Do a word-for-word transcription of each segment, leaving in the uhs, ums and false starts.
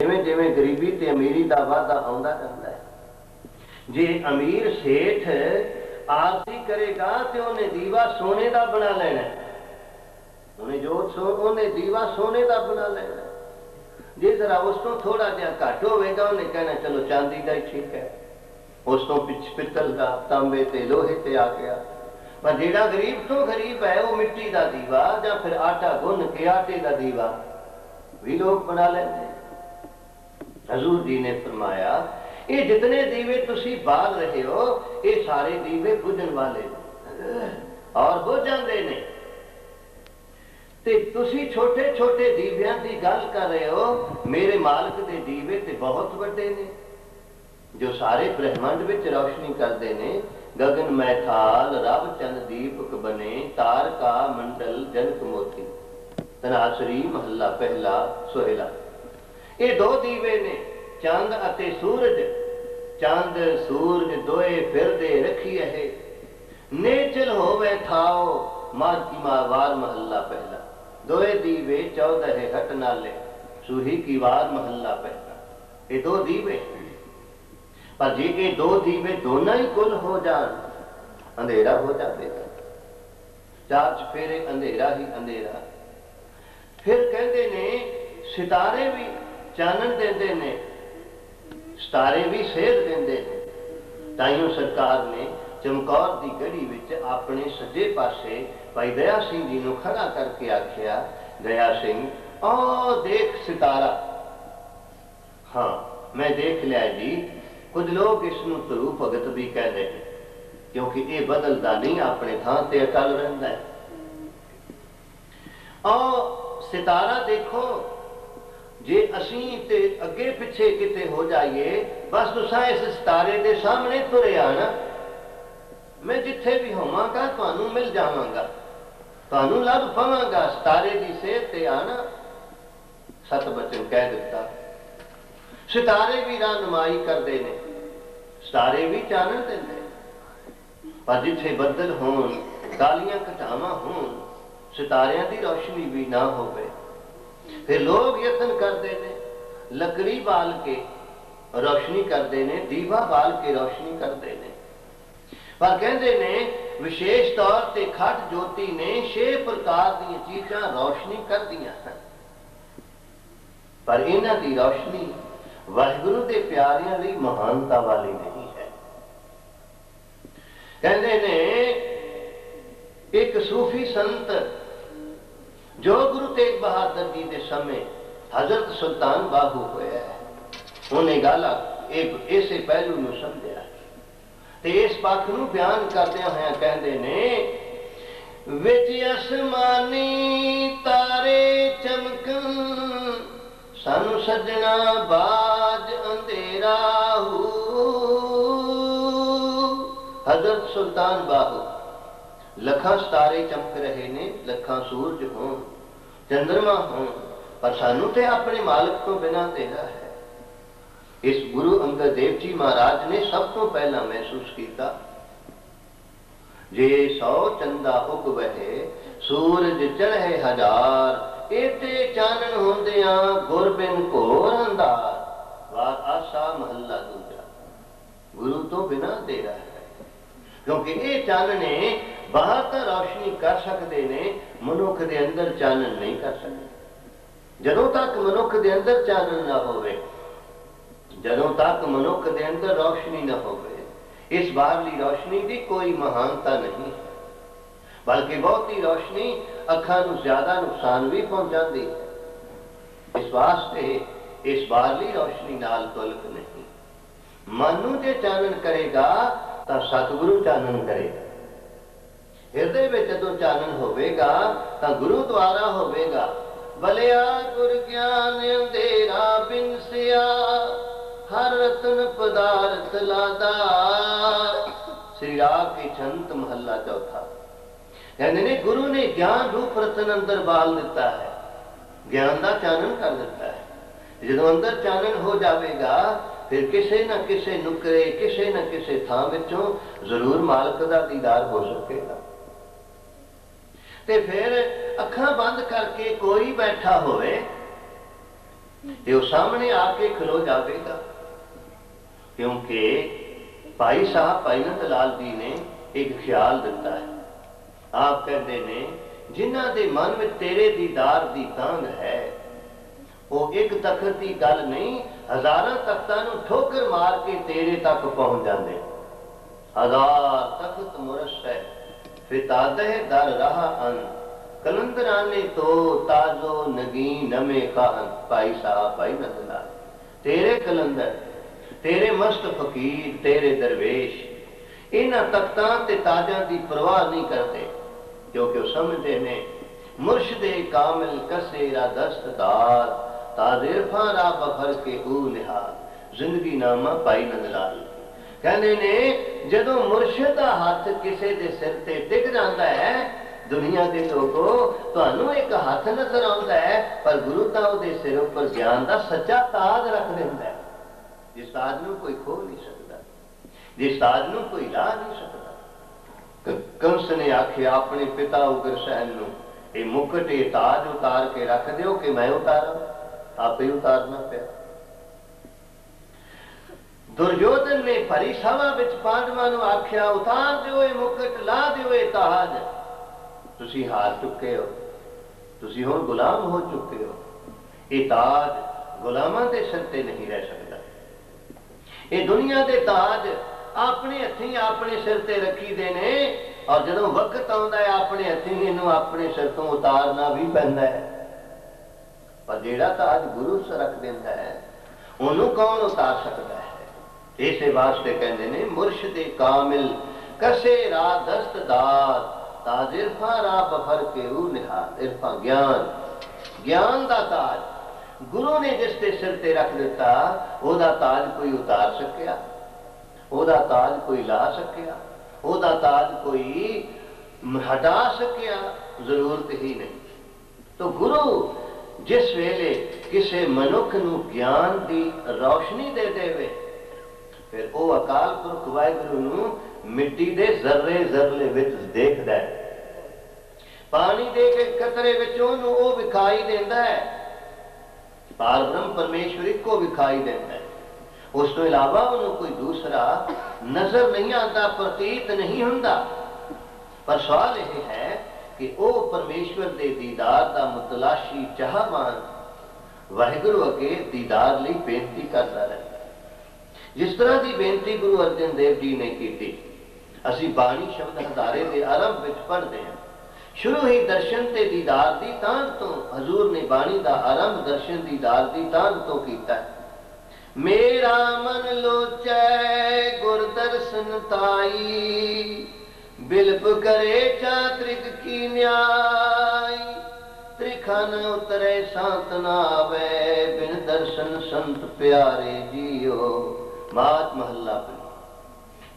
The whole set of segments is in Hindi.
जिमें जिमें गरीबी ते अमीरी दा वादा आंदा रहिंदा है। जे अमीर सेठ आरती करेगा तो उन्हें दीवा सोने का बना लेना है, उन्हें जोत सो उन्हें दीवा सोने का बना लेना है। जे जरा उसको थोड़ा जहा घट होगा उन्हें कहना चलो चांदी का ही ठीक है, उस तो पित्तल का तांबे ते लोहे ते आ गया। पर जेड़ा गरीब तो गरीब है वह मिट्टी का दीवा या फिर आटा गुन के आटे का दीवा भी लोग बना लेते हैं। हजूर जी ने फरमाया ये जितने दीवे तुसी बाल रहे हो ये सारे दीवे बुझन वाले और बुझ जाते हैं, ते तुसी छोटे छोटे दीविया की गल कर रहे हो। मेरे मालिक के दीवे तो बहुत बड़े ने जो सारे ब्रह्मांड में रोशनी करते हैं। गगन मैथाल रब चंद दीपक बने, तारका मंडल जनक मोती। तनासरी महला पहला सोहेला। ये दो दीवे ने चांद अते सूरज। चांद सूरज दोए फिरदे रखी है, नेचल होवे थाओ माघी मावार महला पहला। दोए दीवे चौदह हट नाले, सूही की वार महला पहला। ये दो दीवे, पर जे के दो दीवे दोनों ही गुल हो जान अंधेरा हो जाएगा। चार चफेरे अंधेरा ही अंधेरा। फिर कहते ने सितारे भी चानन देंदे ने, सितारे भी सेध देंदे ने। ताइयों सरकार ने चमकौर की गढ़ी विच अपने सज्जे पासे भाई दया सिंह जी नूं खड़ा करके आख्या, दया सिंह ओ देख सितारा। हाँ मैं देख लिया जी। कुछ लोग इसनूं धरू भगत भी कहते हैं क्योंकि ये बदलता नहीं, अपने थान ते अटल रहिंदा है। ओ सितारा देखो, जे असी ते अगे पिछे किते हो जाइए, बस तुसा इस सितारे के सामने तुरे आना। मैं जिथे भी होवांगा तुहानू मिल जावांगा, तुहानू लभ पावांगा। सितारे की सेहत ते आना। सतबचन कह दिता। सितारे भी रहनुमाई करते हैं, सितारे भी चानन देंदे। पर जिथे बदल होण, कालियां घटावां होण, सितारियां की रोशनी भी ना होवे। फिर लोग यतन करते हैं, लकड़ी बाल के रोशनी करते हैं, दीवा बाल के रोशनी करते हैं। पर कहते हैं विशेष तौर पर खट ज्योति ने छे प्रकार दी चीज़ां रोशनी कर दियां हैं, पर इन्हां दी रोशनी वाहिगुरु के प्यारियां लई महानता वाली नहीं है। कहते हैं एक सूफी संत जो गुरु तेग बहादुर जी के समय हजरत सुल्तान बाहू होया है, उन्हें गाला इसे पहलू में समझा ते इस पक्ष में बयान करते हुए कहते हैं, विच आसमानी तारे चमकन सानू सजना बाज अंधेरा हो। हजरत सुल्तान बाहू लखा सितारे चमक रहे ने, लखा सूरज हो चंद्रमा हो, पर सानू ते अपने मालिक तो बिना तेरा है। इस गुरु अंगद देव जी महाराज ने सब तो पहला महसूस किया, जे सौ चंदा उग बहे सूरज चढ़े हजार, एते चानन होंदिया गुरबिन घोर अंधार। वाह आसा महला दूजा। गुरु तो बिना तेरा है क्योंकि ये चानने बाहर तो रोशनी कर सकते ने, मनुख के अंदर चानन नहीं कर सकते। जदों तक मनुख के अंदर चानन ना होवे, जदों तक मनुख के अंदर रोशनी ना होवे, इस बाहरली रोशनी की कोई महानता नहीं है। बल्कि बहुती रोशनी अखां नूं ज्यादा नुकसान भी पहुंचाती है। इस वास्ते इस बाहरली रोशनी नाल तल्लुक नहीं। मन नूं जे चानन करेगा तो सतगुरु चानन करेगा। हृदय में जो चानन होगा तो गुरु द्वारा होगा। भलिया गुर ज्ञान अंधेरा बिनसिया, हर रतन पदार्थ लादा। श्री राग की छंत महला चौथा। यानी गुरु ने ज्ञान रूप रतन अंदर बाल दिता है, ज्ञान का चानन कर दिता है। जो अंदर चानन हो जाएगा फिर किसी ना किसी नुकरे किसी ना किसी थां विचों जरूर मालक का दीदार हो सकेगा। ते फिर अखां बंद करके कोई बैठा होवे तो सामने आके खलो जाएगा। क्योंकि भाई साहब आनंद लाल जी ने एक ख्याल दिता है, आप कहते हैं जिन्हां दे मन में तेरे दीदार की तांग है वो एक तखत की गल नहीं, हजारां तख्तां नूं ठोकर मार के तेरे तक पहुंच जाते। हजार तख्त मुरश है फितादे दर रहा अन कलंदराने तो ताजो नगी नमे खान। भाई साहब भाई नंदला तेरे कलंदर तेरे मस्त फकीर तेरे दरवेश इन्हां तख्तां ते ताजां दी परवाह नहीं करते, क्योंकि वो समझते हैं मुर्शदे कामिल कसेरा दस्तदार तादिरफा रा बफर के ऊ निहार। जिंदगी नामा भाई नंदलाल कहने ने जदों मुर्शद का हाथ किसी के सिर ते टिक जाता है दुनिया के लोगों तुहानू एक हाथ नजर आता है, पर गुरु तां उहदे सिर उपर ज्ञान का सच्चा ताज रख दिंदा है, जिस ताज नूं कोई खो नहीं सकता, जिस ताज नूं कोई ला नहीं सकता। कंस ने आखिया अपने पिता उग्रसेन नूं ये मुकट ये ताज उतार के रख दो कि मैं उतारा, आप ही उतारना पाया। दुर्योधन ने भरी सभा विच पांडवां नूं आख्या उतार दिओ ये मुकट, ला दिओ ये ताज, तुसी हार चुके हो, तुसी हुण गुलाम हो चुके हो, ये ताज गुलामां दे सिर ते नहीं रह सकता। ये दुनिया दे ताज अपने हथीं अपने सिर ते रखी दे ने, और जदों वक्त आउंदा है अपने हथीं इहनूं अपने सिर तों उतारना भी पैंदा है, पर जिहड़ा ताज गुरु सर रख दिंदा है उहनूं कौन उतार सकदा है। इसे वास्ते कहंदे ने मुर्शदे कामिल कसे रा दस्तदार ताज इरफा रा बफर के ऊ निहार। इरफा ज्ञान, ज्ञान दा ताज गुरु ने जिस ते सिर ते रख दिता ओहदा ताज कोई उतार सकिया, ओहदा ताज कोई ला सकिया, ओहदा ताज कोई हटा सकिया? जरूरत ही नहीं। तो गुरु जिस वेले किसी मनुख नूं ज्ञान की रोशनी दे देवे फिर वो अकाल पुरख वाहिगुरू नूं मिट्टी दे जर्रे जर्रे विच देखदा है, पानी दे के कतरे विचों नूं वो विखाई देंदा है, पारब्रह्म परमेश्वरी को विखाई देंदा है। उस तो इलावा उन्होंने कोई दूसरा नजर नहीं आता, प्रतीत नहीं होता। पर सवाल यह है कि ओ परमेश्वर दे दीदार का मुतलाशी चाहवान वाहिगुरू अगे दीदार लई बेनती करता रहे, जिस तरह की बेनती गुरु अर्जन देव जी ने की। असी बाणी शब्द हदारे के आरंभ में पढ़ते हैं, शुरू ही दर्शन ते दीदार की तान तो। हजूर ने बाणी का आरंभ दर्शन दीदार की तान तो किया। मेरा मन लोचै गुरदर्शन ताई बिलप करे चात्रिक की न्याय, त्रिखा न उतरे सांत न आवे बिन दर्शन संत प्यारे जियो। मात महला पे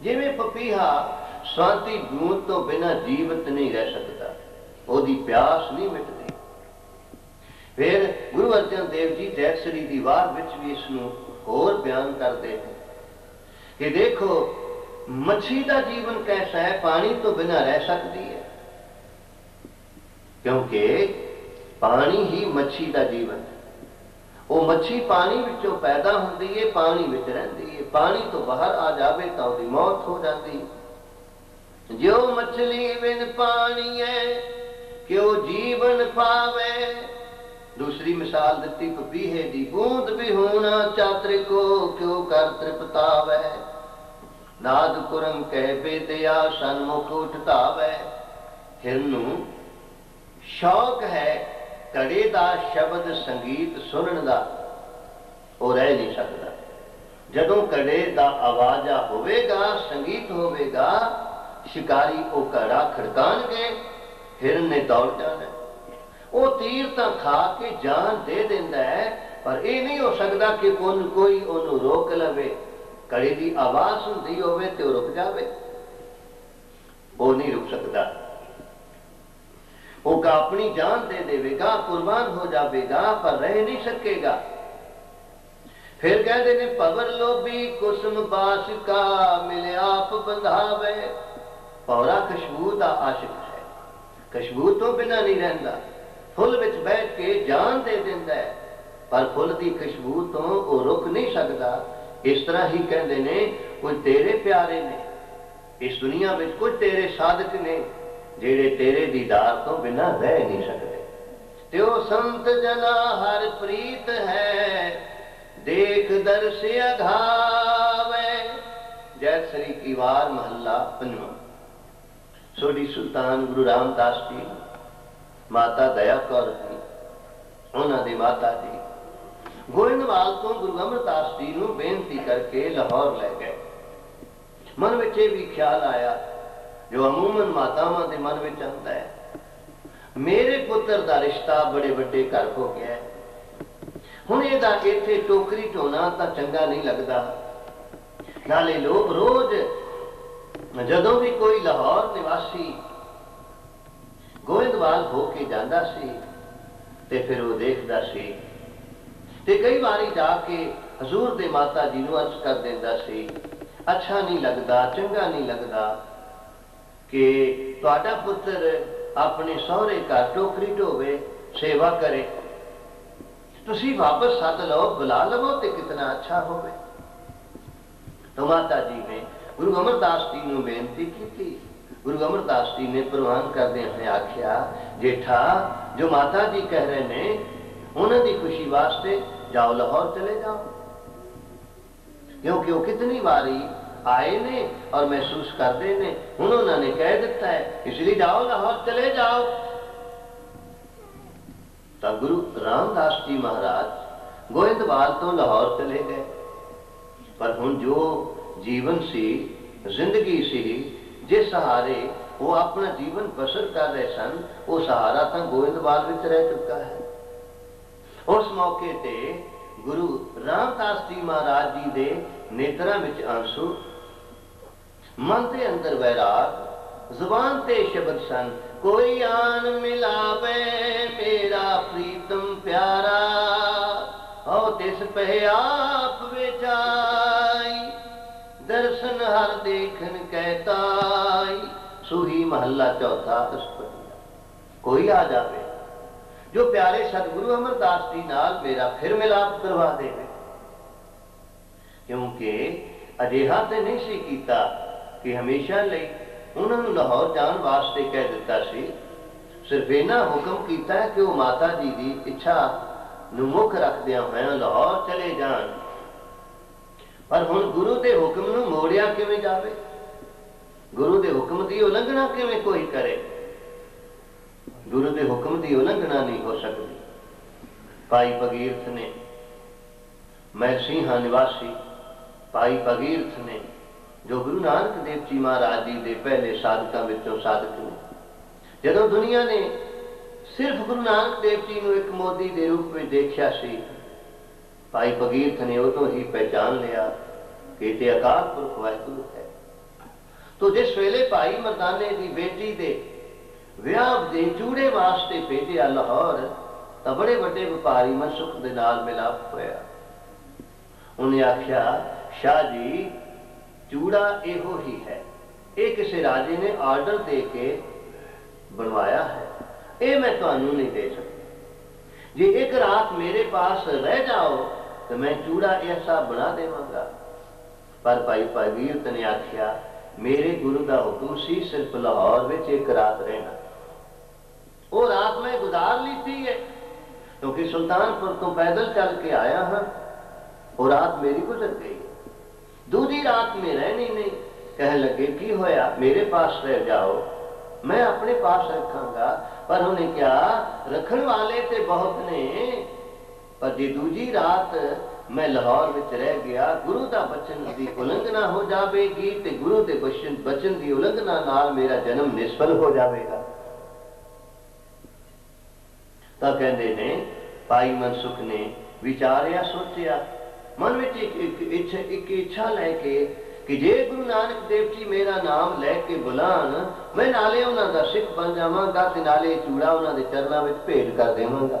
जिमें पपीहा स्वांति जूत तो बिना जीवित नहीं रह सकता, ओदी प्यास नहीं मिटती। फिर गुरु अर्जन देव जी जैसरी की वार विच भी इसनूं और बयान करते हैं कि देखो मछली का जीवन कैसा है, पानी तो बिना रह सकती है, क्योंकि पानी ही मछली का जीवन है। वो मछली पानी विचों पैदा होती है, पानी विच रहती है, पानी तो बाहर आ जाए तो उसकी मौत हो जाती है। जो मछली बिन पानी है क्यों जीवन पावे। दूसरी मिसाल दिती पपीहे दी, बूंद भी होना चातरे को क्यों कर त्रिपतावै, नाद कुरम कह बेदया सन्मुख उठतावै। हिरनू शौक है घड़े का शब्द संगीत सुनन दा, ओ रह नहीं सकता। जदों घड़े का आवाजा होवेगा संगीत होवेगा, शिकारी ओ घड़ा खड़काणगे हिरन ने दौड़ जाना। वो तीर तो खा के जान दे देता है, पर यह नहीं हो सकता कि कोई उन्होंने रोक लवे। कड़े की आवाज होती हो तो रुक जाए, वो नहीं रुक सकता। वो अपनी जान दे देगा, कुर्बान हो जाएगा, पर रह नहीं सकेगा। फिर कहते हैं पवर लोभी कुसुम बासिका मिले आप बंधावे। पौरा खुशबू का आशिक है, खुशबू तो बिना नहीं रहता, फुल विच बैठ के जान दे देता है। पर फुल की खुशबू तो वह रुक नहीं सकता। इस तरह ही कहते ने कुछ तेरे प्यारे ने इस दुनिया में, कुछ तेरे साधक ने जेड़े तेरे दीदार तो बिना रह नहीं सकते। त्यो संत जना हर प्रीत है देख दर्श अघावे। जय श्री कीवार महला पंजवां। सोडी सुल्तान गुरु रामदास जी, माता दया कौर जी, उन्होंने माता जी गोइंदवाल तो गुरु अमरदास जी को बेनती करके लाहौर ले गए। मन में यह भी ख्याल आया जो अमूमन मातावां के मन में आता है, मेरे पुत्र का रिश्ता बड़े बड़े घर हो गया है, हुण इहदा इत्थे टोकरी ढोना तो चंगा नहीं लगता। नाले लोग रोज जदों भी कोई लाहौर निवासी गोइंदवाल होके जाता सी ते फिर वो देखता सी ते कई बारी जाके हजूर दे माता जी नूं अर्ज कर देंदा सी, अच्छा नहीं लगता, चंगा नहीं लगता कि तुहाडा पुत्र अपने सहुरे घर टोकरी ढोवे, सेवा करे, तुसी वापस सद लो, बुला लवो तो कितना अच्छा होवे। तो माता जी ने गुरु अमरदास जी नूं बेनती की। गुरु अमरदास जी ने प्रवान करदे होए आख्या, जेठा जो माता जी कह रहे ने उन्होंने खुशी वास्ते जाओ लाहौर चले जाओ, क्योंकि वो कितनी बारी आए ने और महसूस करते हैं हूँ उन्होंने कह दिता है, इसलिए जाओ लाहौर चले जाओ। तब गुरु रामदास जी महाराज गोइंदवाल तो लाहौर चले गए, पर हूँ जो जीवन सी, जिंदगी सी, जिस सहारे वो अपना जीवन बसर कर रहे सन, वो सहारा तो गोइंदवाल में रह चुका है। उस मौके ते गुरु रामदास जी महाराज जी दे नेत्रा विच आंसू, मन के अंदर वैराग, जुबान ते शब्द सन, कोई आन मिलावे मेरा प्रीतम प्यारा हो तिस पे आप विचाई दर्शन हर देखन कहताई। सुही महला चौथा। कोई आ जावे जो प्यारे सतगुरु अमरदास जी नाल मेरा फिर मिलाप करवा दे, क्योंकि अजिहा तो नहीं सी कीता कि हमेशा लई उन्होंने लाहौर जाने वास्ते कह दिता सी, सिर्फ इना हुक्म किया कि वह माता जी की इच्छा नूं मुख रखदियां होइयां लाहौर चले जान। पर हुण गुरु के हुक्म नूं मोड़िया किवें जावे, गुरु के हुक्म की उलंघना किवें कोई करे? गुरु के हुक्म की उलंघना नहीं हो सकती। भाई भगीरथ ने, महसिंहां निवासी भाई भगीरथ ने, जो गुरु नानक देव जी महाराज जी के पहले साधकों में साधक ने, जदों दुनिया ने सिर्फ गुरु नानक देव जी को एक मोदी के रूप में देखा सी, भाई भगीरथ ने उदों ही पहचान लिया कि ते अकाल पुरख वाहिगुरु है। तो जिस वेले भाई मर्दाने की बेटी के ਵਿਆਹ ਦੇ ਜੂੜੇ ਵਾਸਤੇ ਭੇਜਿਆ ਲਾਹੌਰ, ਤਾਂ ਬੜੇ ਵੱਡੇ ਵਪਾਰੀ ਮਨਸੁਖ ਦੇ ਨਾਲ ਮਿਲਾਪ ਹੋਇਆ। ਉਹਨੇ ਆਖਿਆ, ਸ਼ਾਹ ਜੀ ਜੂੜਾ ਇਹੋ ਹੀ ਹੈ, ਇਹ ਕਿਸੇ ਰਾਜੇ ਨੇ ਆਰਡਰ ਦੇ ਕੇ ਬਣਵਾਇਆ ਹੈ, ਇਹ ਮੈਂ ਤੁਹਾਨੂੰ ਨਹੀਂ ਦੇ ਸਕਦਾ। ਜੇ ਇੱਕ ਰਾਤ ਮੇਰੇ ਪਾਸ ਰਹਿ ਜਾਓ ਤਾਂ ਮੈਂ ਜੂੜਾ ਐਸਾ ਬਣਾ ਦੇਵਾਂਗਾ। ਪਰ ਭਾਈ ਭਗੀਰਥ ਨੇ ਆਖਿਆ, ਮੇਰੇ ਗੁਰੂ ਦਾ ਹੁਕਮ ਸੀ ਸਿਰਫ ਲਾਹੌਰ ਵਿੱਚ ਇੱਕ ਰਾਤ ਰਹਿਣਾ, वो रात में गुजार लीती है, क्योंकि तो सुल्तानपुर तो पैदल चल के आया हाँ, वो रात मेरी गुजर गई। दूसरी रात में रहनी नहीं, कह लगे की होया, मेरे पास रह जाओ, मैं अपने पास रखांगा। पर उन्हें क्या रखने वाले ते बहुत ने, पर जी दूसरी रात मैं लाहौर में रह गया, गुरु का बचन की उलंघना हो जाएगी, ते गुरु के बचन बचन की उलंघना नाल मेरा जन्म निष्फल हो जाएगा। तो कहते ने भाई मनसुख ने विचारिया, सोचिया, मन में एक इच्छा लैके कि जे गुरु नानक देव जी मेरा नाम लैके बुलान, मैं नाले उन्हां दा सिख बन जावांगा ते नाले चूड़ा उन्हां दे चरनां विच भेंट कर देवांगा।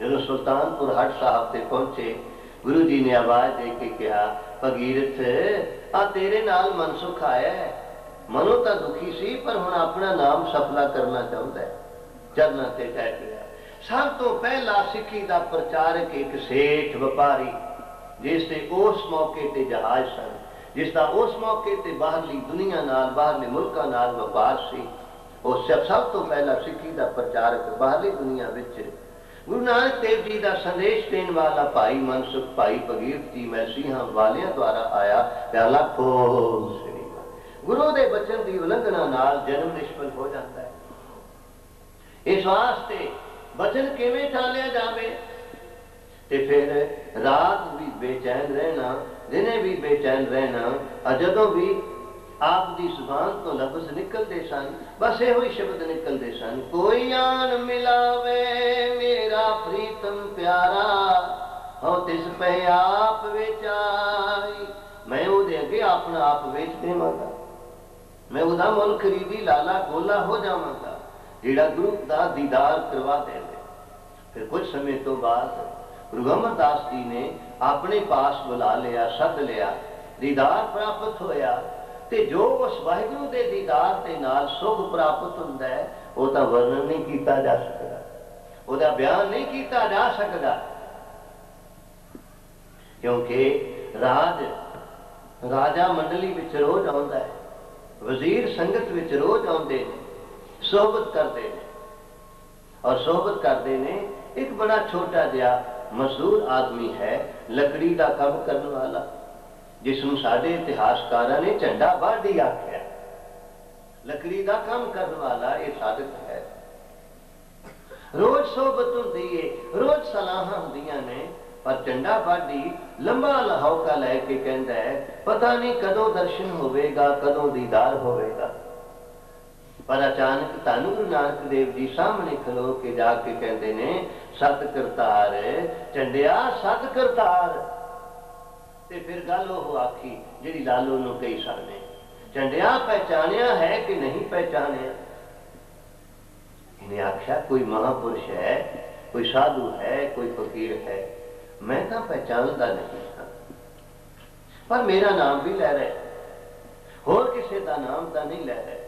जदों सुल्तानपुर हट साहब ते पहुंचे, गुरु जी ने आवाज दे के कहा, भगीरथ आ तेरे नाल मनसुख आया है, मनो तां दुखी सी पर हुण अपना नाम सफला करना चाहुंदा है, चरना से टह गया। सब तो पहला सिक्खी का प्रचारक एक सेठ व्यापारी जिसने उस मौके ते जहाज सन, जिसका उस मौके ते बाहरली दुनिया नाल बाहरले मुल्कां नाल व्यापार सी। उस सब तो पहला सिक्खी का प्रचारक बाहरली दुनिया विच गुरु नानक देव जी का संदेश देने वाला भाई मनसुख भाई भगीरथी मसीहा वालिया द्वारा आया प्याला खोल सेवा। गुरु के बचन की उलंघना नाल जन्म निष्फल हो जाता है। इस वास्ते बचन किवें टालिया जावे ते फिर रात भी बेचैन रहना, दिने भी बेचैन रहना, और जदों भी आप दी जुबान तो लफ्ज निकलते सन बस इहो ही शब्द निकलते सन, कोई आन मिलावे मेरा प्रीतम प्यारा हो तिस पे आप वेचाई। मैं उहदे अगे अपना आप वेच देवांगा, मैं उहदा मुल खरीदी लाला गोला हो जावांगा, जिहड़ा गुरु का दीदार करवा दे। फिर कुछ समय तो बाद गुरु अमरदास जी ने अपने पास बुला लिया, सद लिया, दीदार प्राप्त होया। ते जो उस वाहिगुरु के दीदार के नाल सुख प्राप्त होता है वह तो वर्णन नहीं किया जा सकता, उसका बयान नहीं किया जा सकता, क्योंकि राज राजा मंडली विच रोज आता है, वजीर संगत विच रोज आते हैं, सोहबत करते हैं। और सोहबत करते हैं एक बड़ा छोटा जिहा मजदूर आदमी है, लकड़ी का काम करने वाला, जिसनूं साडे इतिहासकारां ने झंडा बाढ़ी आख्या। लकड़ी का काम करने वाला यह साधक है। रोज सोहबत होंदी है, रोज सलाहां होंदियां ने, पर झंडा बाढ़ी लंबा लहौका लैके कहता है पता नहीं कदों दर्शन होवेगा, कदों दीदार होवेगा। पर अचानक तानू गुरु नानक देव जी सामने खलो के जाके कहते ने सत करतार चंडिया सत करतार। ते फिर गल वो आखी जिहड़ी लालो नूं कही सकदे, चंडिया पहचानिया है कि नहीं पहचानिया। इन्हें आख्या कोई महापुरुष है, कोई साधु है, कोई फकीर है, मैं तो पहचानता नहीं हाँ, पर मेरा नाम भी लै रहे, होर किसी का नाम तो नहीं लै रहे।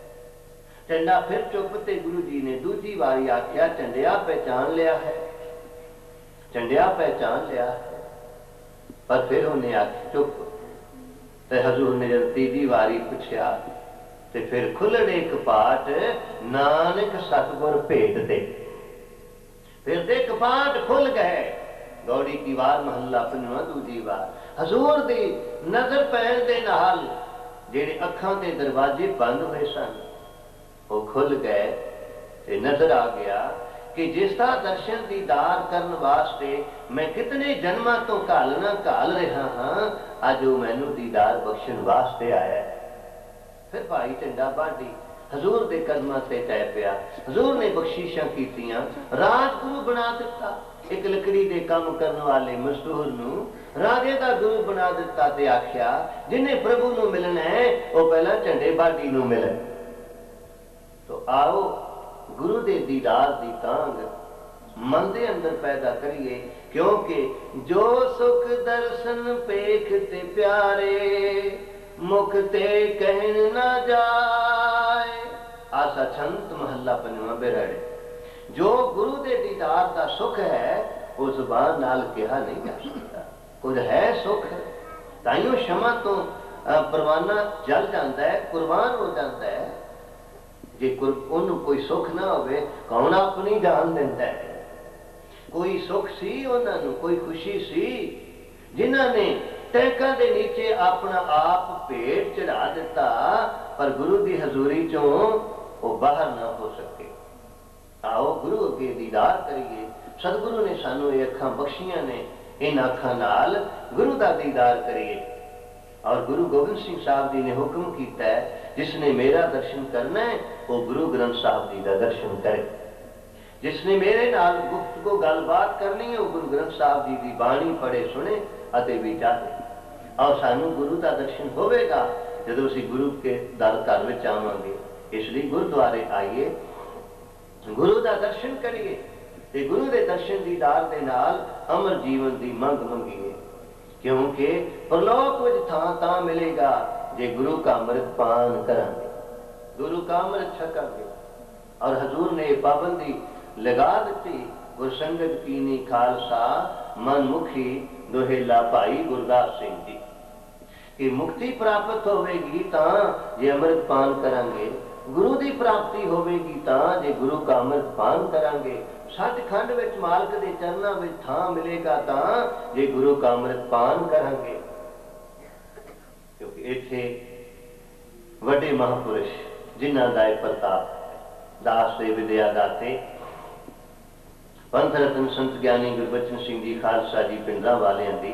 चंडा फिर चुप। ते गुरु जी ने दूजी बारी आख्या चंडिया पहचान लिया है, चंडिया पहचान लिया है। पर फिर उन्हें आख्या चुप। ते हजूर ने जब तीजी बारी पूछा ते फिर खुलड़े कपाट नानक सतगुर भेट दे। फिर दे कपाट खुल गए। गौड़ी की वार महला पंजवां दूजी बार हजूर दी नजर पैण दे नाल जेड़े अखां दे दरवाजे बंद होए सन वो खुल गए। ते नजर आ गया कि जिसका दर्शन दीदार करने वास्ते मैं कितने जन्मां तो घालना घाल रहा हाँ, अज वो मैनू दीदार बख्शण वास्ते आया। फिर भाई झंडा बाढ़ी हजूर दे कदमां ते टै पिया। हजूर ने बख्शिशां कीतियां, राजगुरु बना दिता। एक लकड़ी के काम करने वाले मजदूर नूं राजे का गुरु बना दिता। ते आख्या जिन्हें प्रभु नूं मिलना है वह पहला झंडे बाढ़ी नूं मिले। तो आओ गुरु दे दीदार दी तांग मन दे अंदर पैदा करिए, क्योंकि जो सुख दर्शन पेखते प्यारे मुखते कहन ना जाए। आसा छंत महला पंजवां बिरड़े। जो गुरु दे दीदार का सुख है वो जुबान नाल कहा नहीं जा सकता। कुछ है सुख ताइयों क्षमा तो परवाना जल जाता है, कुर्बान हो जाता है। जे ओनू कोई सुख ना होवे कौन अपनी जान देता है। कोई सुख सी उन्होंने, कोई खुशी सी जिन्हों ने टैंका दे नीचे अपना आप पेट चढ़ा दिता, पर गुरु की हजूरी चो वो बाहर ना हो सके। आओ गुरु अगे दीदार करिए। सतगुरु ने सानू ये अखां बख्शिया ने, इन अखां नाल गुरु का दीदार करिए। और गुरु गोबिंद सिंह साहब जी ने हुक्म किया है जिसने मेरा दर्शन करना है वो गुरु ग्रंथ साहब जी का दर्शन करे, जिसने मेरे नाल गुफ्तगू गलबात करनी है वो गुरु ग्रंथ साहब जी की बाणी पढ़े सुने अते विचारे। और सानू गुरु का दर्शन होगा जदों असीं गुरु के दर घर में आवांगे। इसलिए गुरुद्वारे आइए, गुरु का दर्शन करिए ते गुरु के दर्शन दीदार के नाल अमर जीवन की मंग मंगीए, क्योंकि परलोक विच थां तां मिलेगा जे गुरु का अमृत पान करांगे, गुरु का अमृत छकांगे। और हजूर ने पाबंदी लगा दी गुरसंगत कीनी खालसा मनमुखी दोहेला भाई गुरदास सिंह जी कि मुक्ति प्राप्त होगी तो जे अमृत पान करांगे, गुरु की प्राप्ति होगी तो जे गुरु का अमृत पान करांगे, सचखंड विच मालक के चरणों में थां मिलेगा तो जे गुरु का अमृत पान करांगे। क्योंकि इत्थे वड्डे महापुरुष जिन्हां दा प्रताप दास ते विद्या दाते पंथ रतन संत ज्ञानी गुरबचन सिंह जी खालसा जी भिंडरांवालियां दी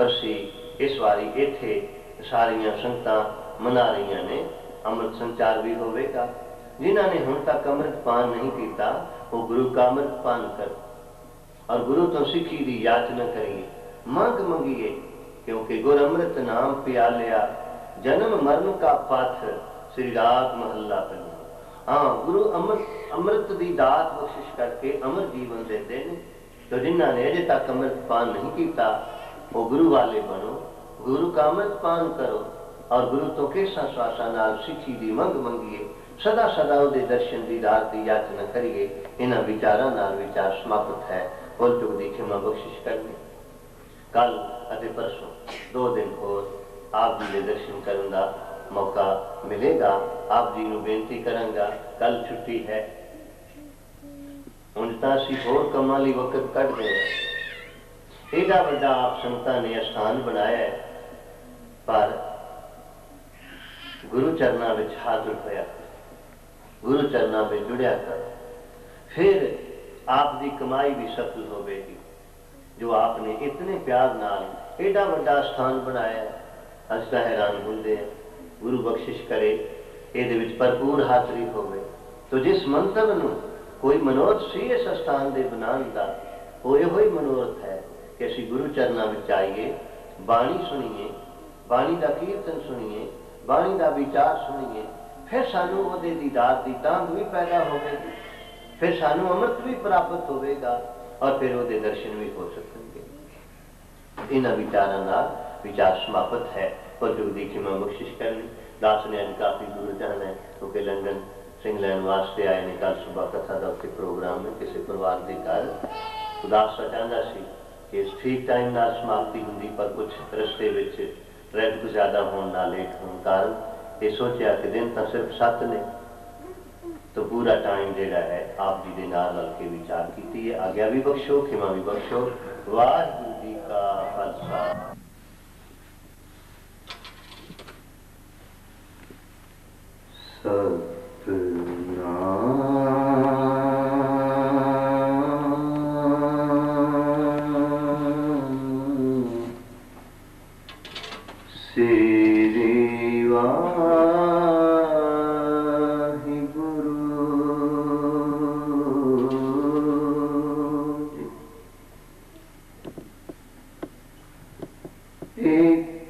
बरसी इस वारी इत्थे सारियां संगतां मना रही ने। अमृत संचार भी होगा, जिन्हां ने हुण तक अमृत पान नहीं किया वो गुरु का अमृत पान कर और गुरु तो सिखी की याचना करिए, मंग मंगिए, क्योंकि गुर अमृत नाम प्यालिया जन्म मरण का पात्र श्री राग महला पहला। हाँ, गुरु अमृत अमृत की दात बख्शिश करके अमर जीवन देते हैं। तो जिन्हों ने अजे तक अमृत पान नहीं किया वो गुरु वाले बनो, गुरु का अमृत पान करो और गुरु तो केसा श्वासा नाल सिखी की मंग मंगिए, सदा सदा उहदे दर्शन की रात की याचना करिए। इन्हां विचारां नाल विचार समाप्त है। भुल चुक दी खिमा बख्शिश करनी। कल अते परसों दो दिन होर आप जी दे दर्शन करन दा मौका मिलेगा। आप जी नूं बेनती करांगा, कल छुट्टी है, उंज तां असीं होर कमां लई वक्त कढदे हां। एडा वड्डा आप संतां ने अस्थान बनाया है, पर गुरु चरणां विच हाथ उठाया, गुरु चरणां विच जुड़िया कर, फिर आप दी कमाई भी सफल होवेगी। जो आपने इतने प्यार नाल एडा वड्डा स्थान बनाया है, असीं तां हैरान होंदे हां। गुरु बख्शिश करे, ये भरपूर हाजरी होवे। तो जिस मंतव नूं कोई मनोरथ सी इस स्थान के बनान का, वो इहो ही मनोरथ है कि असीं गुरु चरणां विच आईए, बाणी सुनीए, बाणी का कीर्तन सुनीए, बाणी का विचार सुनीए, फिर सानूं उहदे दीदार की तांग भी पैदा होवेगी, फिर सानूं अमृत भी प्राप्त होवेगा और फिर उहदे दर्शन भी हो सकणगे। इन्हां विचारां दा विचार समाप्त है। पर जो देखी मैं बख्शिश करनी दास ने अज काफ़ी दूर जाना है, क्योंकि लंदन सिंगलैंड वास्ते आए ने। कल सुबह कथा का उत्तर प्रोग्राम है किसी परिवार के घर। तो दास चाहता सी कि ठीक टाइम नाल समाप्ति होंगी, पर कुछ रस्ते ट्रैफिक ज़्यादा होने लेट होने कारण ये सोचा कि दिन तो सिर्फ सत्त ने, तो पूरा टाइम जोड़ा है आप जी के नाल रल के विचार की। आग्ञा भी बख्शो, खिमा भी बख्शो। वाहिगुरू जी का खालसा। सतनाम श्री वाहिगुरु एक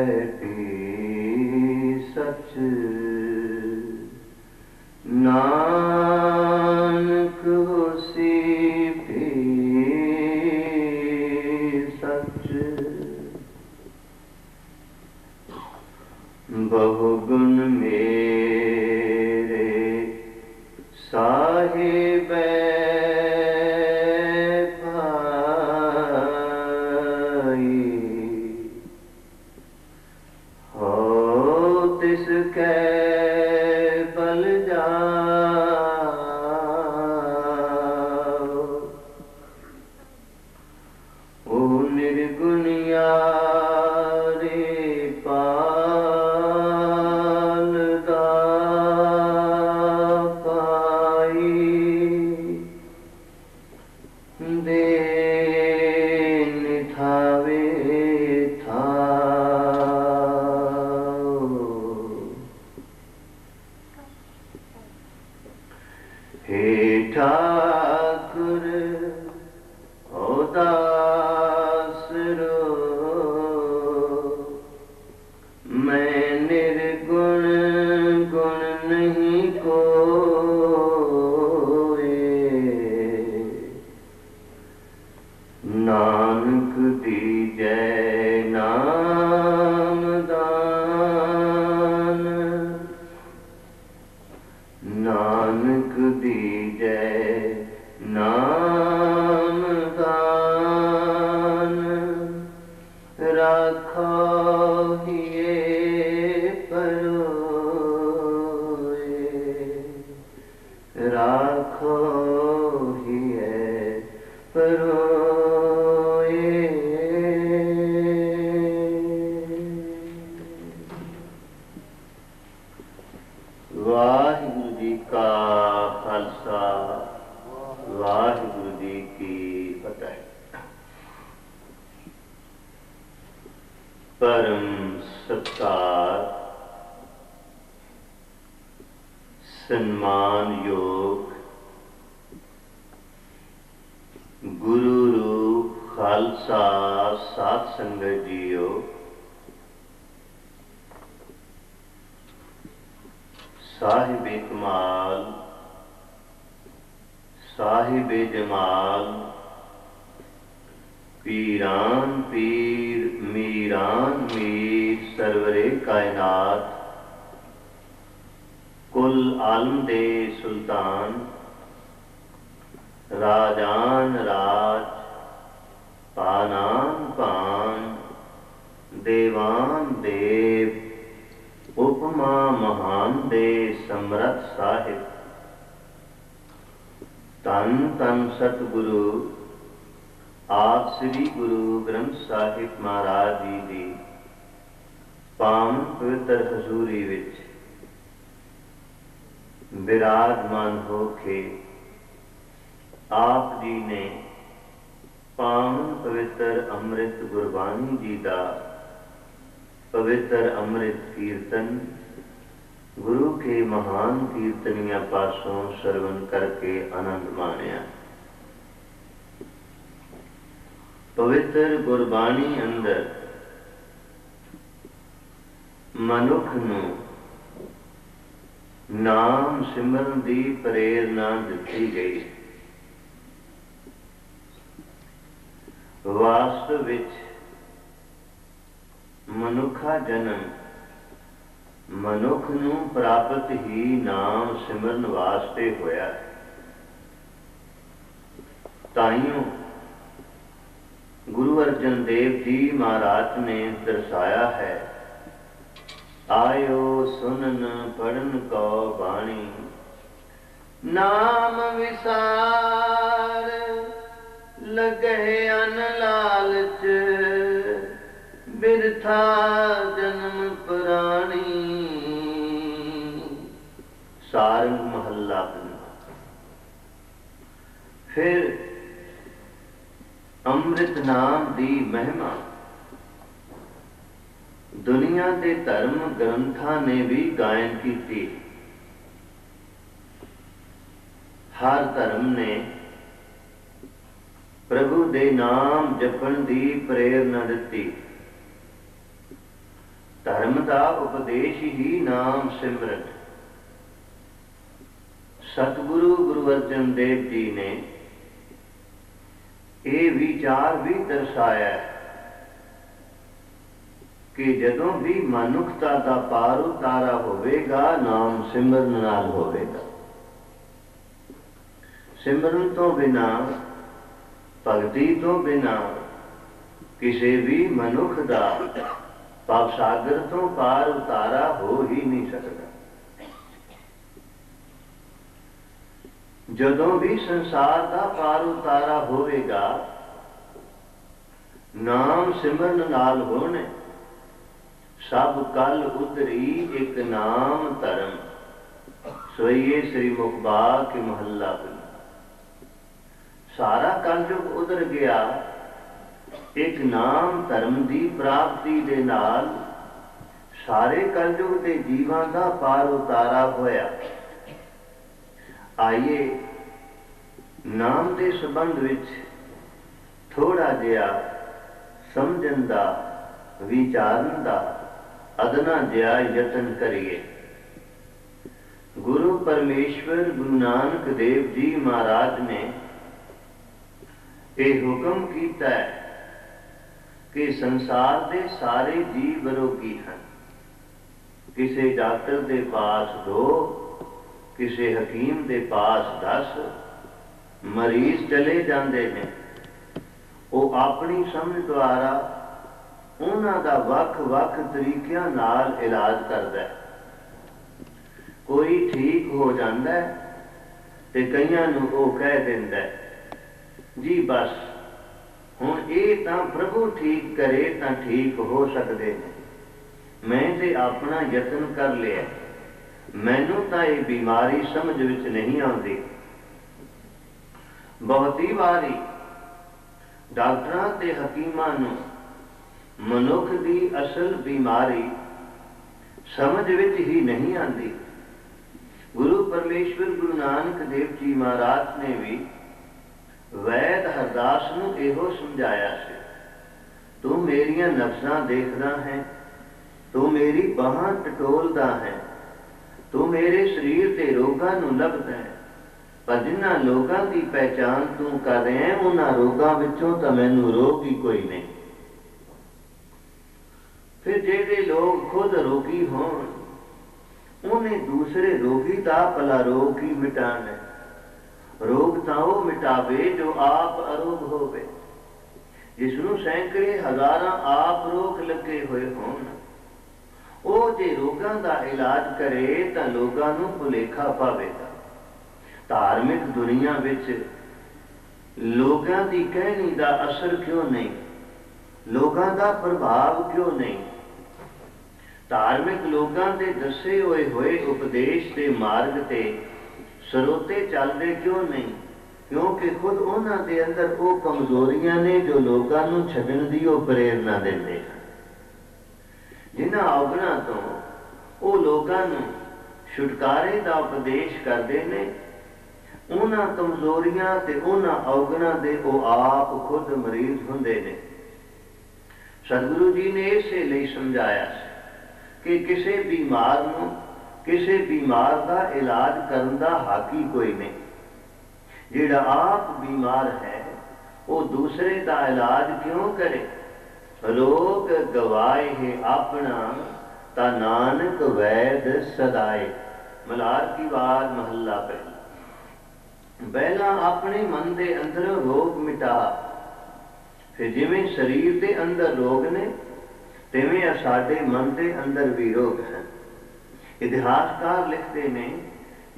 Happy हे ठाकुर उदास रो मैं निर्गुण गुण नहीं कोई। नानक दीजै नाम दान, नानक दीजै नाम दान, राखो हिए परोए, राखो हिए परोए। वाहिगुरु जी का खालसा, वाहिगुरु जी की फतेह। परम सत्कार सम्मान योग गुरु रूप खालसा साध संगत जीओ, साहिबे कमाल, साहिबे जमाल, पीरान पीर, मीरान मीर, सरवरे कायनात, कुल आलम दे सुल्तान, राजान राज, पानान पान, देवान देव, उपमा महान दे समरथ साहिब। तन तन सतगुरु आप श्री गुरु ग्रंथ साहिब महाराज जी की पावन पवित्र हजूरी विच विराजमान होके आप जी ने पावन पवित्र अमृत गुरबाणी जी का पवित्र अमृत कीर्तन गुरु के महान कीर्तनिया पासों श्रवण करके आनंद मानिया। पवित्र गुरबाणी अंदर मनुख नू नाम सिमरन की प्रेरणा दी गई। वास्तव विच मनुखा जन्म मनुख नू प्राप्त ही नाम सिमरन वास्ते होया। ताइयों गुरु अर्जन देव जी महाराज ने दर्शाया है, आयो सुनन पढ़न को बाणी, नाम विसार लगे अन लालच, बिरथा जन्म पुराणी। सारंग महला। फिर अमृत नाम दी महिमा दुनिया के धर्म ग्रंथा ने भी गायन की थी। हर धर्म ने प्रभु दे नाम जपण की प्रेरणा दी। धर्म का उपदेश ही नाम सिमरन। सतगुरु गुरु अर्जन देव जी ने ये विचार भी दर्शाया कि जदों भी मनुखता का पार उतारा होगा नाम सिमरन नाल होगा। सिमरन तो बिना, भगती तो बिना किसी भी मनुख का पाप सागर तो पार उतारा हो ही नहीं सकता। जदों भी संसार का पार उतारा होगा नाम सिमरन नाल होने। सब कल उतरी एक नाम धर्म सोइए श्री मुखबा के महला। सारा कलयुग उतर गया एक नाम धर्म की प्राप्ति के नाल। सारे कलयुग के जीवों का पार उतारा होया। आइए नाम के संबंध में थोड़ा जिहा समझण दा विचारन दा अदना जिहा यतन करिए। गुरु परमेश्वर गुरु नानक देव जी महाराज ने यह हुक्म किया है कि संसार के सारे जीव रोगी हैं। किसी डॉक्टर के पास दो, किसी हकीम के पास दस मरीज चले जाते हैं। वो अपनी समझ द्वारा उन्हों का वख वख तरीकों नाल इलाज करता है। कोई ठीक हो जाता है तो कईयां नूं वो कह दिंदा है जी बस हुण ये तां प्रभु ठीक करे तां ठीक हो सकते हैं, मैं तो अपना यतन कर लिया, मैनू तां ये बीमारी समझ विच नहीं आती। बहुती वारी डॉक्टरां ते हकीमां नूं मनुख की असल बीमारी समझ विच ही नहीं आती। गुरु परमेश्वर गुरु नानक देव जी महाराज ने भी वैद हरदास नूं इहो समझाया सी, तू मेरिया नब्ज़ां देखदा है, तू मेरी बाहां टटोलदा है, तू मेरे शरीर के रोगां नूं लभदा है, पर जिन्हां लोगां की पहचान तू कर रहे हैं उन्हां रोगां विचों तां मैनूं रोग ही कोई नहीं। फिर जेडे लोग खुद रोगी होन उन्हें दूसरे रोगी का भला रोग ही मिटाना है। रोग तो वह मिटावे जो आप अरोग होवे, जिसनूं सैकड़े हजारां आप रोग लगे हुए होन। वो जे रोगां का इलाज करे तो लोगां नूं भुलेखा पावेगा। धार्मिक दुनिया विच लोगां दी कहनी का असर क्यों नहीं, लोगों का प्रभाव क्यों नहीं? धार्मिक लोगों के दसे हुए हुए उपदेश के मार्ग से सरोते चलते क्यों नहीं? क्योंकि खुद उन्होंने अंदर वो कमजोरियां ने जो लोगों को छड्डण दी वो प्रेरणा देंदे हैं। जिन्हां औगणों तो वो लोगों को छुटकारे का उपदेश करते हैं, उन्हां कमजोरियां ते उन्हां औगणों के वो आप खुद मरीज हुंदे ने। सतगुरु जी ने इसे लिए समझाया कि किसी बीमार को किसी बीमार का इलाज करने का हक ही कोई नहीं। जो आप बीमार है वो दूसरे का इलाज क्यों करे? रोग गवाए है अपना ता नानक वैद सदाए। मलार की वार महला पहला। पहला अपने मन के अंदर रोग मिटा। फिर जिमें शरीर के अंदर रोग ने तिवें साडे मन के अंदर भी रोग हैं। इतिहासकार लिखते हैं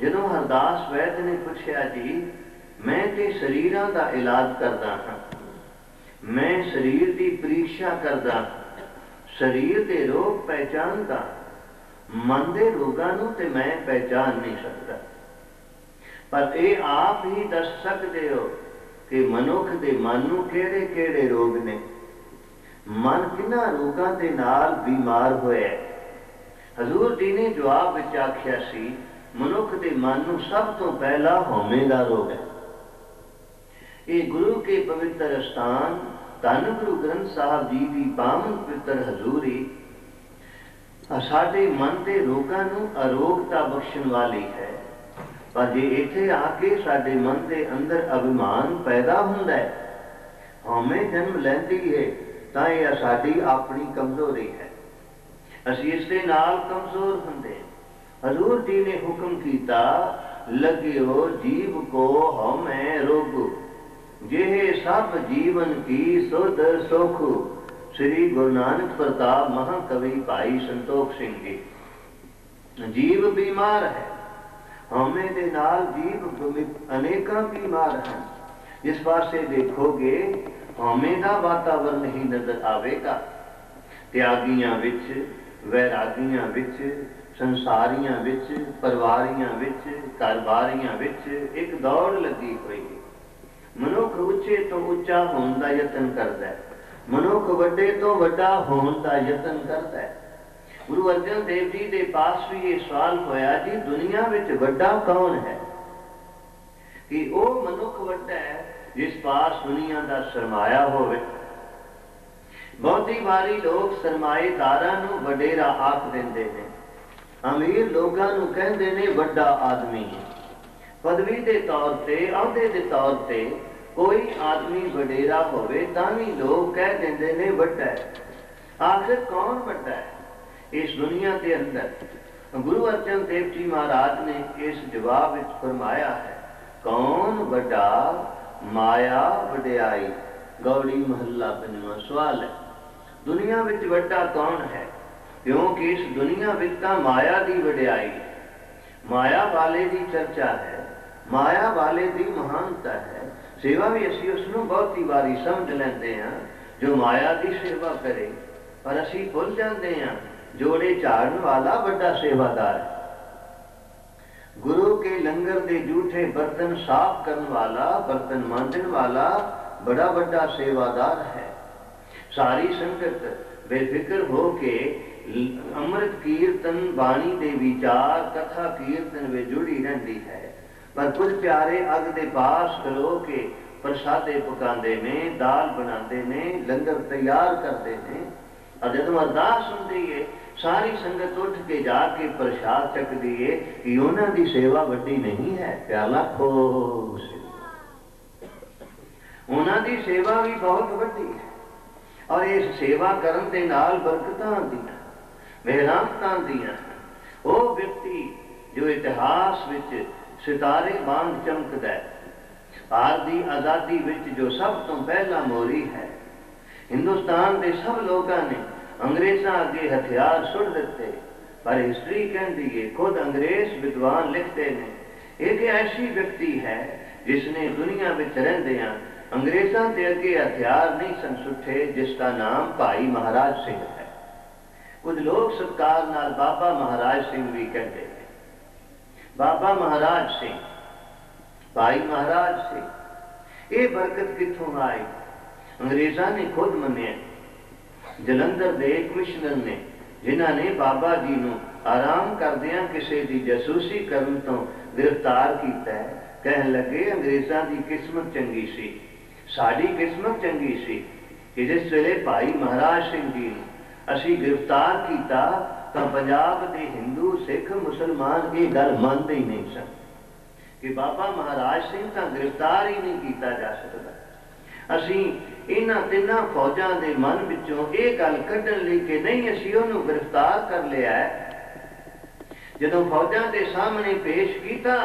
जदों हरदास वैद ने पूछा जी मैं तो शरीरों का इलाज करता हाँ, मैं शरीर की परीक्षा करता, शरीर के रोग पहचानता, मन के रोगों को तो मैं पहचान नहीं सकता। पर ये आप ही दस सकते हो कि मनुख के मन में केड़े केड़े रोग ने, मन किन्हां रोगां दे नाल बीमार होया। हजूर जी ने जवाब विच आखिया सी मनुख के मन में सब तो पहला हौमे का रोग है। ये गुरु के पवित्र स्थान धन गुरु ग्रंथ साहब जी की पावन पवित्र हजूरी साडे मन के रोगों नूं अरोगता बख्शण वाली है। पर जे इत्थे आके साडे मन के अंदर अभिमान पैदा हुंदा है, हमें जन्म लैंदी है, तां इह साडी अपनी कमजोरी है, असीं इस दे नाल कमजोर हुंदे। हजूर जी ने हुक्म कीता लगियो जीव को हमें रोगु, जिह सब जीवन की सुध सोखु। श्री गुरु नानक प्रताप महाकवि भाई संतोख सिंह जी। जीव बीमार है, हमें दे नाल जीव अनेकां बीमार हैं। जिस पासे देखोगे हमें का वातावरण ही नजर आवेगा। त्यागियां विच, वैरागियां विच, संसारियां विच, परिवारियां विच, कारोबारियां विच एक दौड़ लगी हुई। मनुख उच्चे तो उच्चा होण दा यतन करदा है, मनुख वड्डे तो वड्डा होण दा यतन करदा है। गुरु अर्जन देव जी के दे पास भी ये सवाल होया जी दुनिया में वड्डा कौन है? कि वह मनुख वड्डा है जिस पास दुनिया का सरमाया होवे। बहुती वारी लोग सरमाएदारां नूं वडेरा आख दिंदे ने, अमीर लोगां नूं कहंदे ने वड्डा आदमी है। पदवी के तौर पर, अहदे के तौर पर कोई आदमी वडेरा होवे तां वी लोग कह देंदे ने वड्डा है। आखिर कौन वड्डा है इस दुनिया के अंदर? गुरु अर्जन देव जी महाराज ने इस जवाब विच फरमाया है, कौन वड्डा माया वड्याई। गौड़ी महला पंजवां सवाल है। दुनिया विच वड्डा कौन है? क्योंकि इस दुनिया विच तां माया दी वड्याई, माया वाले की चर्चा है, माया वाले की महानता है। सेवा भी असी उसनों बहुत ही बारी समझ लेंदे हां जो माया की सेवा करे, पर असी भुल जाते हैं जोड़े झाड़न वाला बड़ा सेवादार है। गुरु के लंगर के जूठे बर्तन साफ करने वाला, बर्तन मांजन वाला बड़ा बड़ा सेवादार है। सारी संगत बेफिक्र हो के अमृत कीर्तन बाणी के विचार कथा कीर्तन में जुड़ी रहती है, पर कुछ प्यारे अग के पास खलो के प्रसादे पकाते हैं, दाल बनाते हैं, लंगर तैयार करते हैं, और जब अरदास सुनती है सारी संगत उठ के जाके प्रसाद चकती है कि उन्हों की सेवा वड्डी नहीं है, प्याला खूब सेवा। उन्हों की सेवा भी बहुत वड्डी है और इस सेवा करन दे नाल बरकतां आंदियां, मेहरामतां आंदियां। वो व्यक्ति जो इतिहास विच सितारे वांग चमकदा है, भारत की आज़ादी विच जो सब तो पहला मोरी है, हिंदुस्तान के सब लोगों ने अंग्रेज़ों अगे हथियार सुट दिते, पर हिस्टरी कहती है, खुद अंग्रेज विद्वान लिखते हैं, एक ऐसी व्यक्ति है जिसने दुनिया में रहंदियां अंग्रेजों के अगे हथियार नहीं सन सुटे, जिसका नाम भाई महाराज सिंह है। कुछ लोग सरकार नाल बाबा महाराज सिंह भी कहते हैं, बाबा महाराज सिंह, भाई महाराज सिंह। ये बरकत कितों आई? अंग्रेजों ने खुद मनिया। जलंधर के कमिश्नर ने, जिन्होंने बाबा जी को आराम करदियां किसी की जासूसी करने तो गिरफ्तार किया, कह लगे अंग्रेजों की किस्मत चंगी सी, साड़ी किस्मत चंगी सी कि जिस वेले भाई महाराज सिंह जी असी गिरफ्तार किया तो पंजाब के हिंदू सिख मुसलमान ये गल मानते ही नहीं सन कि बाबा महाराज सिंह का गिरफ्तार ही नहीं किया जा सकता। असी इन्हां तिन्हां फौजां के मन विचों ये गल कढण लई कि नहीं असी उहनूं गिरफ्तार कर लिया है, जदों फौजां के सामने पेश किया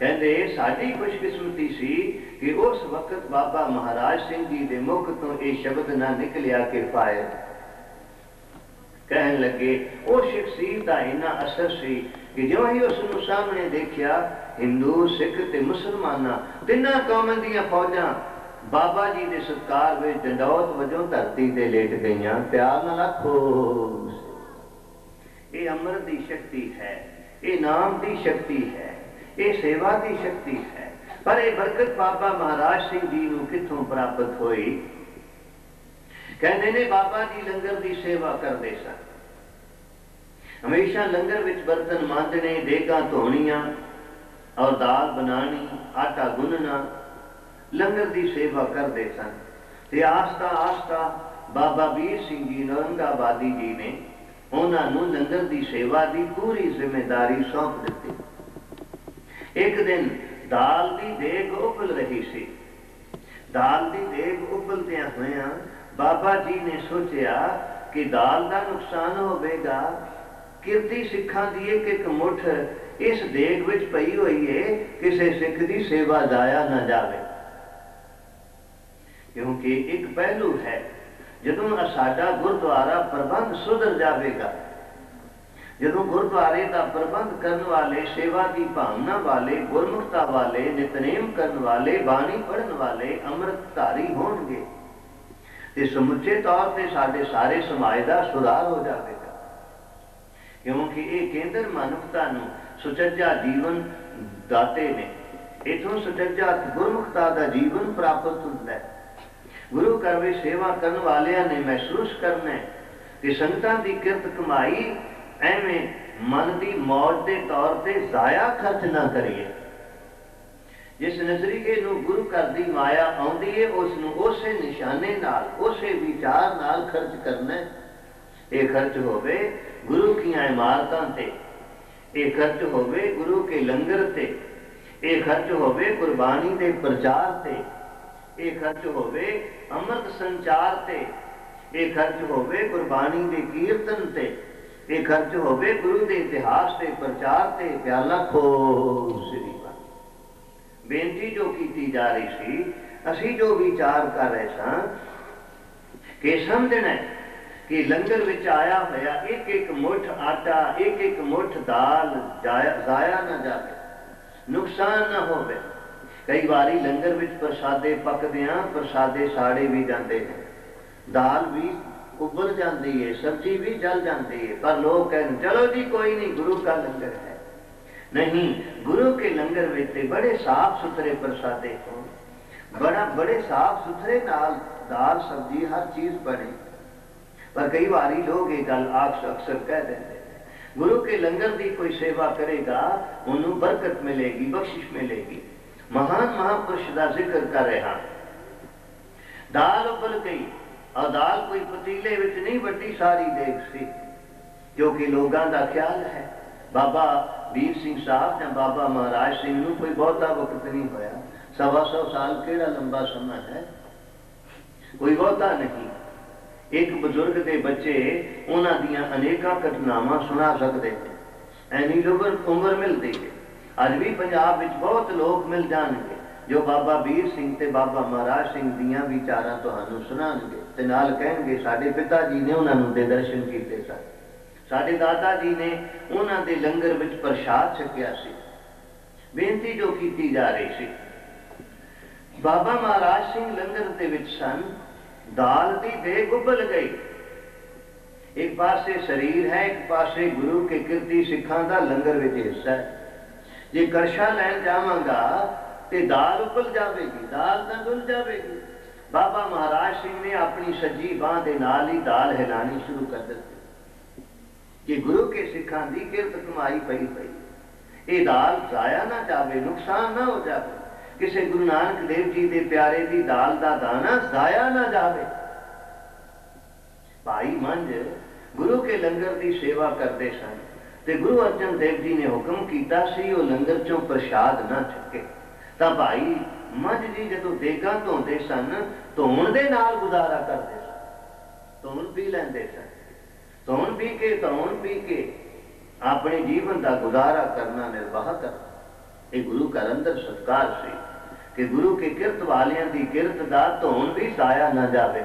कहते साडी खुशकिस्मती सी कि उस वक्त बाबा महाराज सिंह जी के मुख तो यह शब्द ना निकलिया कि फायर। कहन लगे वो शख्सियत का इन्ना असर सी कि जो ही उसनूं सामने देखिया हिंदू सिख ते मुसलमान तिन्हां कौमां दीयां फौजां बाबा जी के सत्कार में दंडौत वजों धरती ते लेट गईयां। प्यार नाल आखो, ये अमृत की शक्ति है, ये नाम की शक्ति है, ये सेवा की शक्ति है। पर यह बरकत बाबा महाराज सिंह जी को कितों प्राप्त हुई? कहते ने बाबा जी लंगर की सेवा करते सन, हमेशा लंगर विच बर्तन मांजने, देगा धोनिया और दाल बनानी, आटा गुनना, लंगर की सेवा करते सन। ते आस्ता आस्ता बाबा वीर सिंह जी औरंगाबादी जी ने उन्होंने लंगर की सेवा की पूरी जिम्मेदारी सौंप दी। एक दिन दाल की देग उबल रही सी, दाल की देग उबलदियां होइयां बाबा जी ने सोचा कि दाल का नुकसान होगा, किरती सिखां दी एक एक मुठ इस देग विच पई होई है, किसी सिख की सेवा जाया ना जावे। क्योंकि एक पहलू है, जदों साडा गुरुद्वारा प्रबंध सुधर जावेगा, जदों गुरुद्वारे का प्रबंध करने वाले, सेवा की भावना वाले, गुरमुखता वाले, नितनेम करने वाले, बाणी पढ़ने वाले अमृतधारी होंगे ते समुचे तौर पर साडे सारे समाज का सुधार हो जाएगा। क्योंकि ये केंद्र मानवता नूं सुचज्जा जीवन दाते ने, इथों सुचज्जा गुरमुखता का जीवन प्राप्त होता है। गुरु घर में सेवा करने वालियां ने महसूस करना कि संगतां की किरत कमाई एवें मन की मौज के तौर पर जाया खर्च ना करिए। जिस नजरी के नू गुरु कर दी माया आउंदी है उसनू उसे निशाने नाल उसे विचार नाल खर्च करना। यह खर्च होवे गुरु की इमारतां ते, यह खर्च होवे गुरु के लंगर ते, यह खर्च होवे कुर्बानी के प्रचार ते, यह खर्च होवे अमृत संचार ते, यह खर्च होवे कुर्बानी के कीर्तन ते, यह खर्च होवे गुरु के इतिहास के प्रचार से। प्याला खोल श्री बेनती जो की जा रही सी, असी जो विचार कर रहे सन कि समझना कि लंगर विच आया होया एक एक मुठ आटा, एक एक मुठ दाल जाया ना जाए, नुकसान ना हो। कई बारी लंगर विच प्रसादे पकदियां प्रसादे साड़े भी जाते हैं, दाल भी उबल जाती है, सब्जी भी जल जाती है, पर लोग कहते चलो जी कोई नहीं गुरु का लंगर है। नहीं, गुरु के लंगर में बड़े साफ सुथरे प्रसादे हो, बड़ा बड़े साफ सुथरे नाल दाल सब्जी हर चीज बने। पर कई बारी लोग ये गल अक्सर कह देते हैं गुरु के लंगर की कोई सेवा करेगा उन्हें बरकत मिलेगी, बख्शिश मिलेगी। महान महापुरुष का जिक्र कर रहा, दाल उबल गई और दाल कोई पतीले विच नहीं वड्डी सारी देख सी, जो कि लोगों का ख्याल है। बाबा वीर सिंह साहब या बाबा महाराज सिंह नूं कोई बहुता वक्त नहीं होया, सवा सौ साल केड़ा लंबा समय है, कोई बहुता नहीं। एक बजुर्ग के बच्चे उन्हां दीआं अनेकां घटनावां सुना सकते हैं, ऐनी लोग उम्र मिलती है। अज भी पंजाब विच बहुत लोग मिल जाएंगे जो बाबा वीर सिंह ते बाबा महाराज सिंह दीआं विचारां तुहानूं सुणाउणगे ते नाल कहणगे साडे पिता जी ने उन्होंने दे दर्शन किए सन, साडे दादा जी ने उन्होंने दे लंगर विच प्रसाद छकिया सी। बेनती जो की जा रही सी, बाबा महाराज सिंह लंगर दे विच सन, दाल दी देग उबल गई। एक पासे शरीर है, एक पासे गुरु के किरती सिखां दा लंगर विच हिस्सा है। जे करशा लैन जावांगा ते दाल उबल जाएगी, दाल ना डुल जाएगी। बाबा महाराज सिंह ने अपनी सज्जी बांह दे नाल ही दाल हिलानी शुरू कर दी कि गुरु के सिखां दी किरत कमाई पई पई, ये दाल जाया ना जावे, नुकसान ना हो जावे। किसी गुरु नानक देव जी दे प्यारे दी दाल दा दाना जाया ना जावे। भाई मंझ गुरु के लंगर दी सेवा करदे सन ते गुरु अर्जन देव जी ने हुक्म कीता सी ओ लंगर चों प्रसाद ना छके। तां भाई मंझ जी जो देगा धोते सन, धोन दे नाल गुजारा करते सन, धोन पी लेंदे सन, धोन पी के धोन पी के अपने जीवन का गुजारा करना, निर्वाह करना। ये गुरु का अंदर सत्कार से कि गुरु के किरत वालियां दी किरत का धोन भी जाया ना जावे।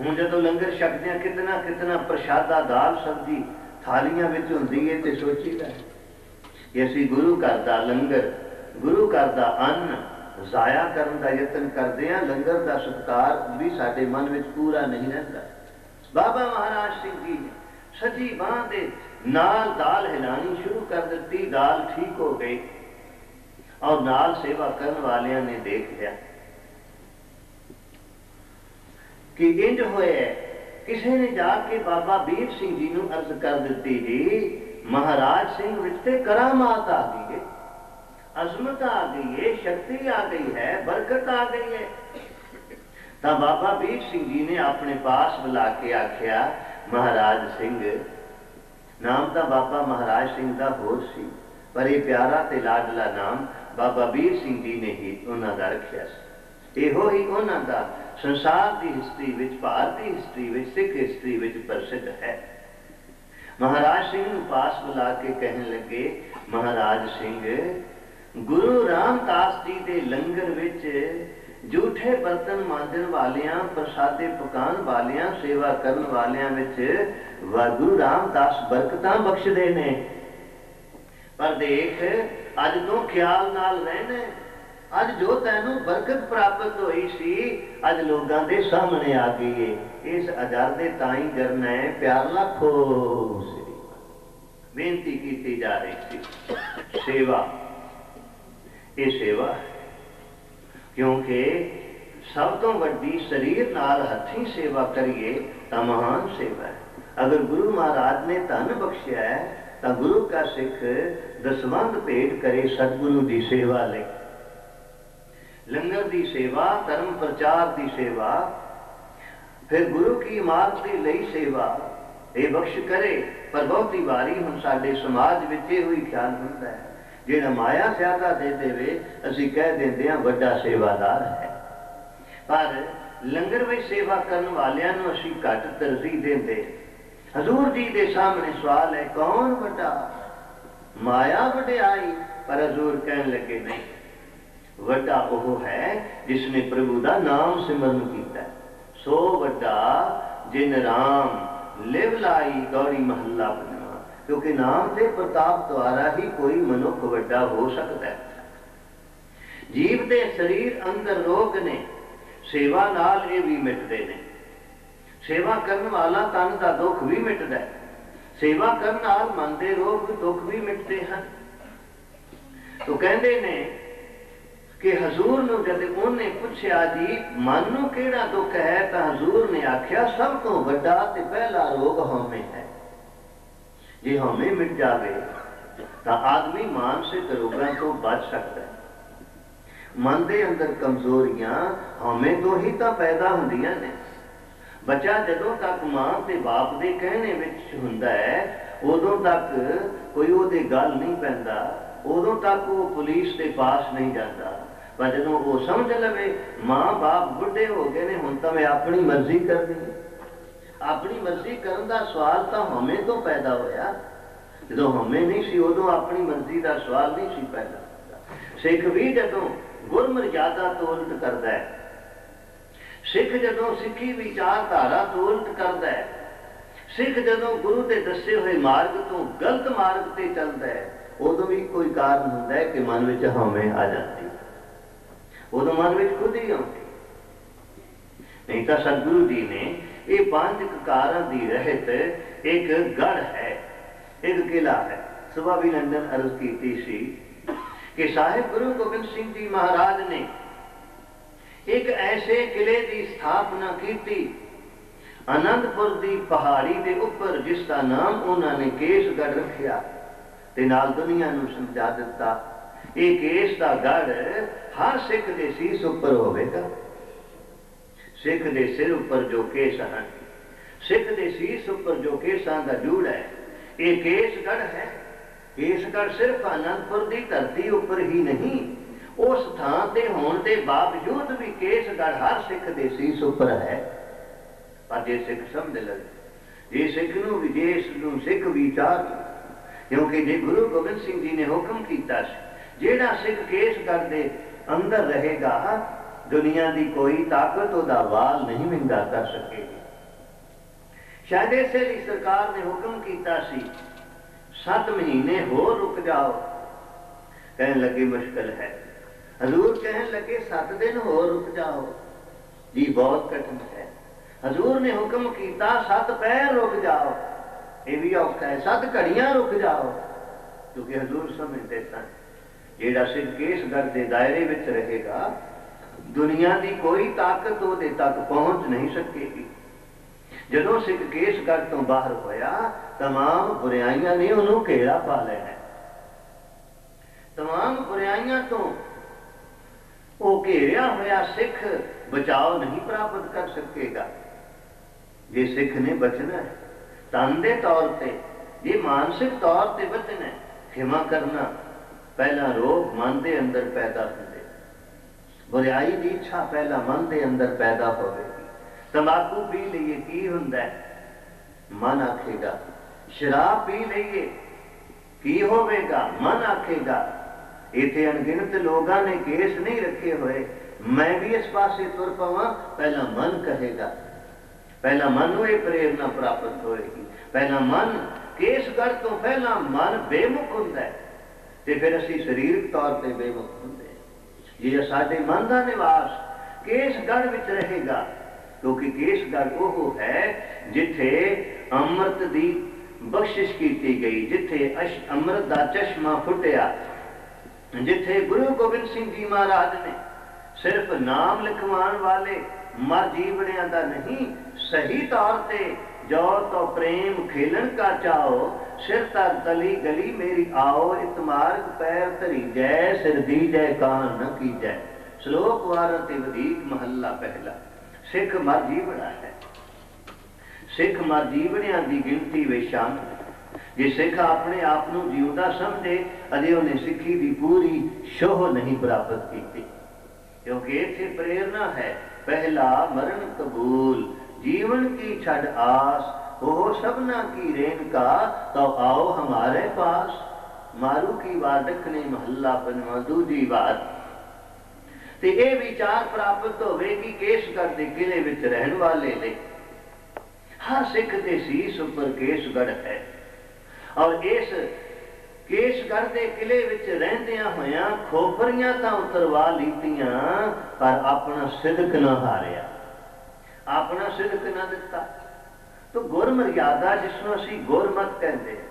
हुण जदों लंगर छकदियां कितना कितना प्रशादा दाल सब्जी थालियां विच हुंदी है ते सोचीदा कि असीं गुरु घर दा लंगर, गुरु घर का अन्न जाया करने का यत्न करते हैं। लंगर का सत्कार भी साडे मन में पूरा नहीं रहता। बाबा महाराज सिंह जी ने सजी बांह दे नाल दाल हिलानी शुरू कर दी, दाल ठीक हो गई और नाल सेवा करने वालियां ने देख लिया कि इंज होया। किसी ने जाके बाबा वीर सिंह जी नूं अर्ज कर दी, जी महाराज सिंह विच ते करामात आ गई है, अजमत आ गई है, शक्ति आ गई है, बरकत आ गई है। तब बाबा वीर सिंह जी ने अपने पास बुला के आख्या, महाराज सिंह, नाम तो बाबा महाराज सिंह का होर सी पर यह प्यारा ते लाडला नाम बाबा वीर सिंह जी ने ही उन्होंने का रखिया। इहो ही उन्हों का संसार की हिस्ट्री विच, भारत की हिस्ट्री विच, सिख हिस्ट्री विच प्रसिद्ध है। महाराज सिंह पास बुला के कहन लगे, महाराज सिंह गुरु रामदास जी के लंगर विच जूठे बर्तन मांजन वालियां, प्रसादे पकान वालियां, सेवा करन वालियां विच गुरु रामदास बरकतां बख्शदे ने। पर देख अज तू ख्याल नाल रहना, अज जो तैनूं बरकत प्राप्त होई सी अज लोगां दे सामने आ गई है। इस अजर दे ताईं जरना है प्याला खोस। बेनती की जा रही सी सेवा, ये सेवा है, क्योंकि सब तो वड्डी शरीर नाल हथीं सेवा करिए तां महान सेवा है। अगर गुरु महाराज ने धन बख्शिया है तां गुरु का सिख दसवंध भेंट करे सतगुरु की सेवा ले। लंगर की सेवा, धर्म प्रचार की सेवा, फिर गुरु की मार्ग की लई सेवा, ये बख्श करे। पर बहुती वारी हुण साडे समाज विच इहो ही ख्याल हुंदा है, जिहड़ा माया सियादा दे देवे असीं कह दिंदे हां वड्डा सेवादार है। पर लंगर में सेवा करने वालियां नूं असीं घट तरजीह देंदे। हजूर जी के सामने सवाल है, कौन वड्डा? माया वड्डाई। पर हजूर कहन लगे नहीं, वड्डा वो है जिसने प्रभु का नाम सिमरन किया। सो वड्डा जिन राम लिव लाई गौरी महला पंजवा। क्योंकि नाम के प्रताप द्वारा ही कोई मनुख वड्डा हो सकता है। जीव के शरीर अंदर रोग ने, सेवा नाल ये भी मिटते हैं। सेवा करने वाला तन का दुख भी मिटता है, सेवा करने वाल मन के रोग दुख भी मिटते हैं। तो कहते हैं कि हजूर ने जब उन्हें पूछा जी मन में केड़ा दुख है, तो हजूर ने आख्या सब तो वड्डा ते पहला रोग हौमे है। जे हौमे मिट जावे तो आदमी मानसिक रोगों तो बच सकता है। मन के अंदर कमजोरियां हौमे तो ही तो पैदा होंदियां ने। बच्चा जदों तक मां ते बाप के कहने विच हुंदा है, उदों तक कोई उहदे गल नहीं पैंदा, उदों तक वो पुलिस के पास नहीं जाता। पर जदों वो समझ लवे मां बाप बुढ़े हो गए ने, हुण तां मैं अपनी मर्जी करनी है। अपनी मर्जी करन दा सवाल तां हौमे तो पैदा होया, जदों हौमे नहीं सी उदों अपनी मर्जी का सवाल नहीं सी पैदा। सिख भी जदों गुरमर्यादा तो उल्ट करता है, सिख जदों सिखी विचारधारा तो उल्ट करता है, सिख जदों गुरु के दसे हुए मार्ग तो गलत मार्ग पर चलता है, उदों भी कोई कारण होता है कि मन में हौमें आ जाती, उदों मन में खुद ही आती। नहीं तो सतगुरु जी ने ये पांच ककारां दी रहत एक गढ़ है, एक किला है। सुबह भी लंदन अर्ज की सी कि साहिब गुरु गोबिंद सिंह जी महाराज ने एक ऐसे किले की स्थापना की आनंदपुर की पहाड़ी के उपर, जिसका नाम उन्होंने केसगढ़ रखा। दुनिया को समझा दिता ये केस का गढ़ हर सिख के शीस उपर होगा। सिख के सिर उपर जो केस हैं, सिख के शीस उपर जो केसां का जूड़ है, ये केसगढ़ है। केसगढ़ सिर्फ आनंदपुर की धरती उपर ही नहीं, उस थान ते होने के बावजूद भी केसगढ़ हर सिख के शीस उपर है। पर जे सिख समझ लगे, जे सिख नूं भी जे सिख विचार, क्योंकि जे गुरु गोबिंद सिंह जी ने हुक्म किया जेड़ा सिख केसगढ़ के अंदर रहेगा दुनिया की कोई ताकत उहदा वाल नहीं विंगा कर सकेगी। शायद इसे लिए सरकार ने हुक्म किया सात महीने होर रुक जाओ। कह लगे मुश्किल है। हजूर कहन लगे सात दिन होर रुक जाओ जी, बहुत कठिन है। हजूर ने हुक्म किया सात पैर रुक जाओ, ये भी औखा है। सात घड़ियां रुक जाओ, क्योंकि हजूर समझते सन जेड़ा सिर्फ केसगढ़ के दायरे विच रहेगा दुनिया की कोई ताकत उहदे तक पहुंच नहीं सकेगी। जदों सिख केसगढ़ तो बाहर होया तमाम बुराइयां ने उन्होंने घेरा पा लेना, तमाम बुराइयां तो वो घेरिया होया सिख बचाव नहीं प्राप्त कर सकेगा। जे सिख ने बचना है तन दे तौर ते, जे मानसिक तौर ते बचना है, खिमा करना पहला रोग मन के अंदर पैदा होंदे, बुराई की इच्छा पहला मन के अंदर पैदा होवे। तंबाकू पी लीए की हुंदा है? मन आखेगा। शराब पी लीए की होवेगा? मन आखेगा। इतने अनगिनत लोगों ने केस नहीं रखे हुए, मैं भी इस पासे तुर पावां, पहला मन कहेगा, पहला मन को यह प्रेरणा प्राप्त होएगी। पहला मन केसगढ़ तो पहला मन बेमुख हुंदा है, ते फिर असीं शरीरक तौर पर बेमुख हुंदे। जे साडे मन का निवास केसगढ़ विच रहेगा, क्योंकि केसगढ़ वह है जिथे अमृत की बख्शिश की गई, जिथे अमृत का चश्मा फुटिया, जिथे गुरु गोबिंद सिंह जी महाराज ने सिर्फ नाम लिखवाने वाले मर जीवड़िया का नहीं, सही तौर पर जो तो प्रेम खेलन का चाहो, सिर तक गली गली मेरी आओ। इत मार्ग पैर तरी जय, सिर दी जय कान न की जय। श्लोक वारति वदीक महला पहला। सिख मर जीवड़ा है, सिख मर जीवड़िया की गिनती वे शामिल। जे सिख अपने आप को जीवदा समझे, अजे उन्हें सिखी की पूरी शोह नहीं प्राप्त की, क्योंकि इथे प्रेरणा है पहला मरण कबूल। जीवन की छड़ आस, ओहो सबना की रेन का, तो आओ हमारे पास। मारू की वादक ने महला पंजवां। दूजी बात ते ए विचार प्राप्त होवेगी केस गढ़ दे किले विच रहन वाले ने। हर सिख दे सीस उपर केसगढ़ है, और इस केसगढ़ के किले विच रहंदियां होयां खोपरियां तां उतरवा लीतियां, पर अपना सिदक ना हारिया, अपना सिदक ना दिता। तो गुर मर्यादा जिसनों असीं गुरमत कहते हैं,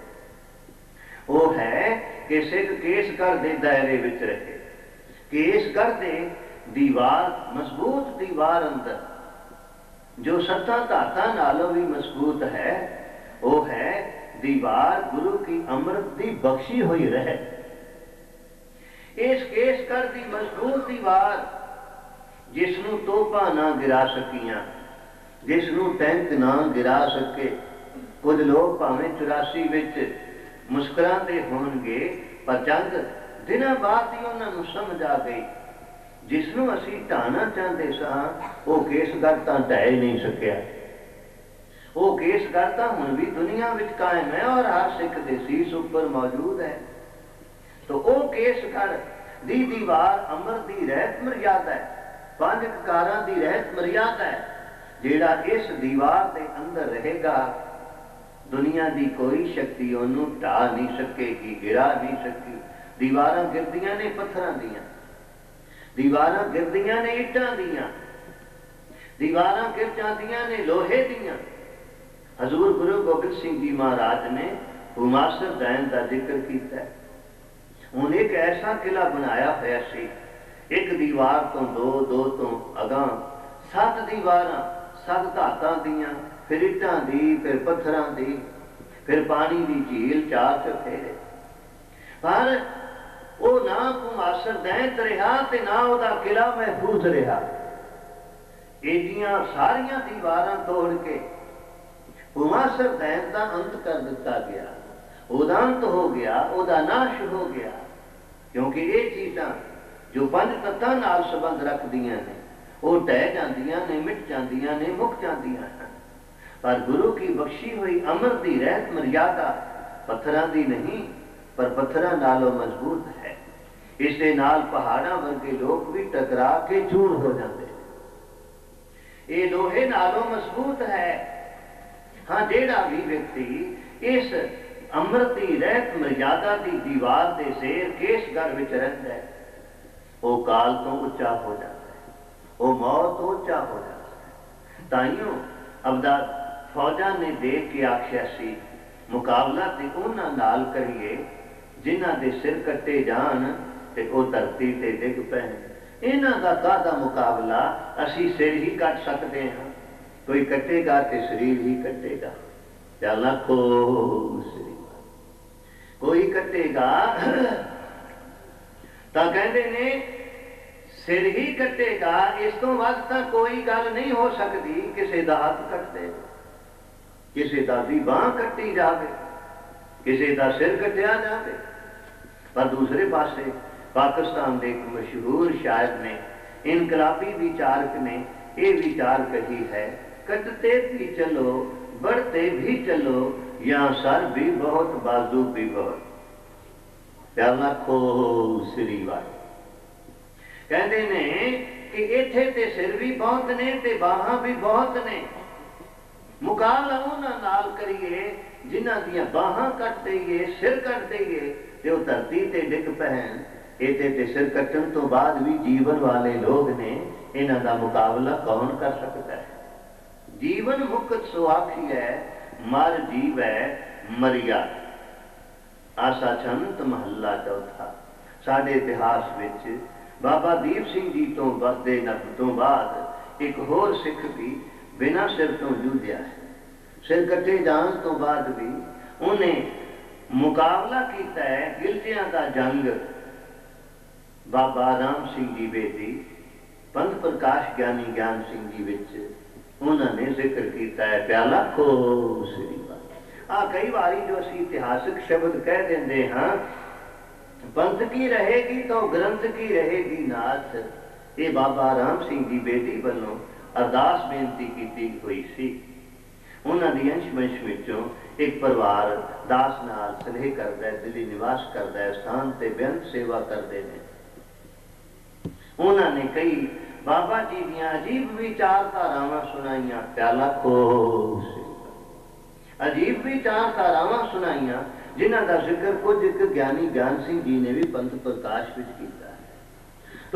वो है कि सिख केसगढ़ के दायरे विच रहे। केसगढ़ दे दीवार मजबूत, दीवार अंदर जो सत्ता धाता नालों भी मजबूत है, वो है दीवार गुरु की अमृत दी बख्शी हुई रहे। इस केसगढ़ की मजबूत दीवार जिसनों तोपा ना गिरा सकिया, जिसनों टैंक ना गिरा सके। कुछ लोग भावें चौरासी विच मुस्कराते होणगे, पर चंद दिनों बाद ही उन्होंने समझ आ गई, जिसनों असीं ढाना चाहते सां वो केसगढ़ तां ढह नहीं सकिया। वो केसगढ़ तां हुण भी दुनिया विच कायम है, और हर सिख दे सीस उपर मौजूद है। तो वो केसगढ़ दी दीवार अमर दी रहत मर्यादा है, पंज ककारां दी रहत मर्यादा है। जेड़ा इस दीवार के अंदर रहेगा, दुनिया की कोई शक्ति उन्होंने ढा नहीं सकेगी, गिरा नहीं सकी। दीवार गिरदियां ने पत्थर दियां, दीवार गिरदियां ने ईटां दियां, दीवार गिर जांदियां ने लोहे दियां। हजूर गुरु गोबिंद सिंह जी महाराज ने हुमासर दैन का जिक्र किया। उन्हें एक ऐसा किला बनाया होया सी, एक दीवार तो दो, दो तो अगां सत दीवार, सत धातां दियां, फिर इटां दी, फिर पत्थरां दी, फिर पानी की झील, चार चफेरे। पर वो ना घुमासर दैंत रहा ते ना उहदा किला महफूज रहा। एडियां सारियां दीवारां तोड़ के घुमासर दैंत दा अंत कर दिता गया, उदांत हो गया, उहदा नाश हो गया। क्योंकि ये चीज़ां जो पंज तत्तां नाल संबंध रखदियां ने, वह ढह जांदियां ने, मिट जांदियां ने, मुक जांदियां हन। पर गुरु की बख्शी हुई अमर दी रहत मर्यादा पत्थरां दी नहीं, पर पत्थरां नालों मजबूत है। इस दे नाल पहाड़ां वर्गे लोग भी टकरा के चूर हो जाते हैं। ये लोहे नालों मजबूत है। हाँ, जेड़ा भी व्यक्ति इस अमर दी रहत मर्यादा की दीवार के सेर केसगढ़ विच रहंदा है, वो काल तो उच्चा हो जाता है, वो मौत तो उच्चा हो जाता है। ताइयों अबदा फौजा ने देख के आख्या सी, मुकाबला ते उन्हां नाल करिए जिन्हां दे सिर कट्टे जान ते ओ धरती ते डिग पैण। इन्हां दा काहदा मुकाबला, असीं सिर ही कट सकदे हां, कोई कटेगा ते शरीर ही कटेगा। चाला खो कोई कटेगा तां कहंदे ने सिर ही कटेगा। इस तो वध तां कोई गल नहीं हो सकती। किसी का हथ कटते, किसी का भी बांह कट्टी जाए, किसी का सिर कटिया जाए। पर दूसरे पासे पाकिस्तान के एक मशहूर शायर ने, इनकलाबी विचारक ने यह विचार कही है, कटते भी चलो, बढ़ते भी चलो, या सर भी बहुत, बाजू भी बहुत। पहला खो श्री वाले कहते हैं कि इथे ते सिर भी बहुत ने ते बाहां भी बहुत ने। मुकाबला उन्हां नाल करिए जिन्हां दियां बाहां कट दईए, सिर कट दईए ते ओह धरती ते डिग पैण। इथे ते सिर कटण तो बाद भी जीवन वाले लोग ने, इन्हां दा मुकाबला कौन कर सकता है। जीवन मुकत सुआखी है, मर जीवै मरिया। आसा छंत महला चौथा। साडे इतिहास विच बाबा दीप सिंह जी तो बसदे नब तो बाद एक होर सिख भी बिना सिर तो जूझिया है। सिर कटे जान तो बाद भी उन्हें मुकाबला किया है गिलटियां का जंग बाबा राम सिंह जी बेदी पंथ प्रकाश ज्ञानी ज्ञान सिंह जी विच उन्होंने जिक्र किया है प्याला खो श्री वाह। आ कई बारी जो असी इतिहासिक शब्द कह देंगे हाँ पंथ की रहेगी तो ग्रंथ की रहेगी नाथ ये बाबा राम सिंह जी बेदी वालों अरदास बेनती की हुई सी। उन्होंने अंश-मंश विचों एक परिवार दास नाल स्नेह करता है दिल्ली निवास करता है स्थान ते बेअंत सेवा करते हैं। उन्होंने कई बाबा जी दीआं अजीब विचारधारावां सुनाईयां प्याला खो अजीब विचारधारावां सुनाईयां जिन्हां दा जिक्र कुछ एक ज्ञानी ज्ञान सिंह जी ने भी पंथ प्रकाश विच कीता।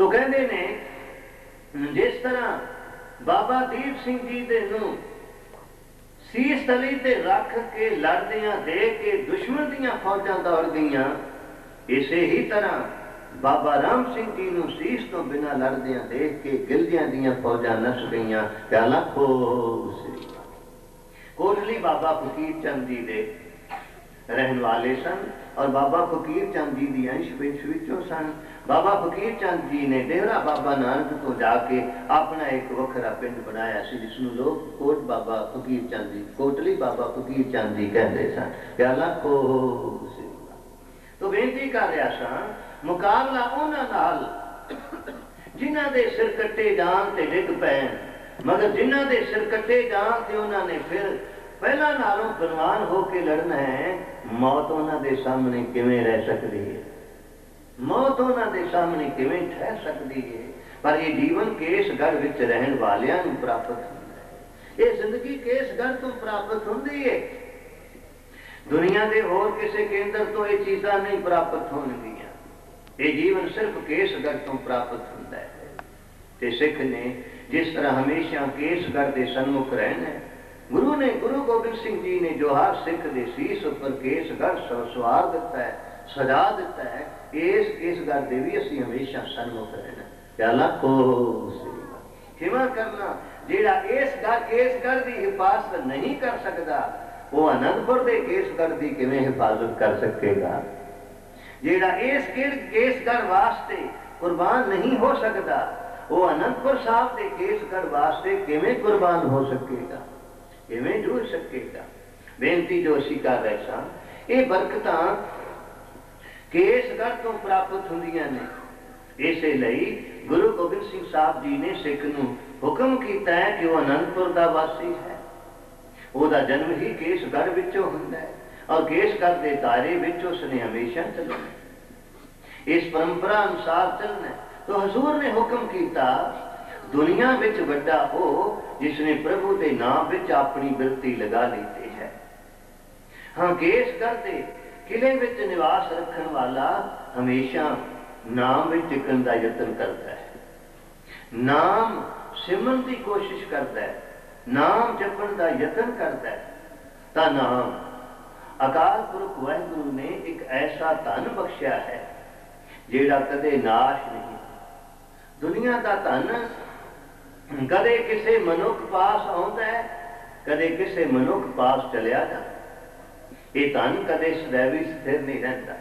तो कहते ने जिस तरह बाबा दीप सिंह जी दे नूं सीस तली ते रख के लड़दियां देख के दुश्मन दीयां फौजां दौड़ गईयां इसे ही तरह बाबा राम सिंह जी नूं सीस तो बिना लड़दियां देख के गिलदियां दीयां फौजां नस गईयां प्याला खो श्री वाह। कोटली बाबा फकीर चंद जी दे रहने वाले सन और बाबा फकीर चंद जी दी अंश पिंश विचों सन। बाबा फकीर चंद जी ने डेरा बाबा नानक तो जाके अपना एक वखरा पिंड बनाया सी जिसनूं लोग कोट बाबा फकीर चंद जी कोटली बाबा फकीर चंद जी कहते सन प्याला खो श्री वाह। तो बेनती कर रहा सन मुकाबला उन्हां नाल जिन्हां दे सिर कट्टे जान ते डिग पैण मगर जिन्हां दे सिर कट्टे जान ते उन्हां ने फिर पहला नालों बलवान होके लड़ना है। मौत उन्होंने सामने किवें रह सकती है मौत उन्होंने सामने किवें ठहर सकती है पर यह जीवन केसगढ़ विच रहन वालियां नूं प्राप्त हुंदा है। यह जिंदगी केसगढ़ तो प्राप्त हुंदी है दुनिया के होर किसी केंद्र तो यह चीज़ां नहीं प्राप्त होणगियां। यह जीवन सिर्फ केसगढ़ तो प्राप्त हुंदा है। ते सिख ने जिस तरह हमेशा केसगढ़ के सन्मुख रहना है गुरु ने गुरु गोबिंद सिंह जी ने जो हर सिख दे शीश उपर केसगढ़ सवार दिता है सजा दिता है इस केसगढ़ दे वी असीं हमेशा सन्मुख रहना प्याला खो श्री वाह। खिमा करना जिहड़ा इस केसगढ़ की हिफाजत नहीं कर सकता वो आनंदपुर के केसगढ़ की किवें हिफाजत कर सकेगा। जिहड़ा इस केसगढ़ वास्ते कुर्बान नहीं हो सकता वो आनंदपुर साहब के केसगढ़ वास्ते किवें कुर्बान हो सकेगा इवें जूझ सकेगा। बेनती जो असीं कर रहे सां ये बरकतां केसगढ़ तो प्राप्त हुंदियां ने। इसे लई गुरु गोबिंद सिंह साहब जी ने सिख नूं हुक्म कीता है कि वह आनंदपुर का वासी है उसका जन्म ही केसगढ़ विचों हुंदा है और केसगढ़ के दायरे विच उसने हमेशा चलना इस परंपरा अनुसार चलना। तो हजूर ने हुक्म किया दुनिया विच वड्डा हो जिसने प्रभु के नाम विच अपनी बिरती लगा लीती है। हाँ केसगढ़ दे किले विच निवास रखन वाला हमेशा नाम विच टिकण का यत्न करता है नाम सिमरन की कोशिश करता है नाम जपण का यत्न करता है। ता नाम अकाल पुरख वाहिगुरु ने एक ऐसा धन बख्शिया है जेड़ा कदे नाश नहीं। दुनिया का धन कदे किसी मनुख पास आउंदा है कदे किसी मनुख पास चलिया जाता है। यह धन कदे सदैवी स्थिर नहीं रहता।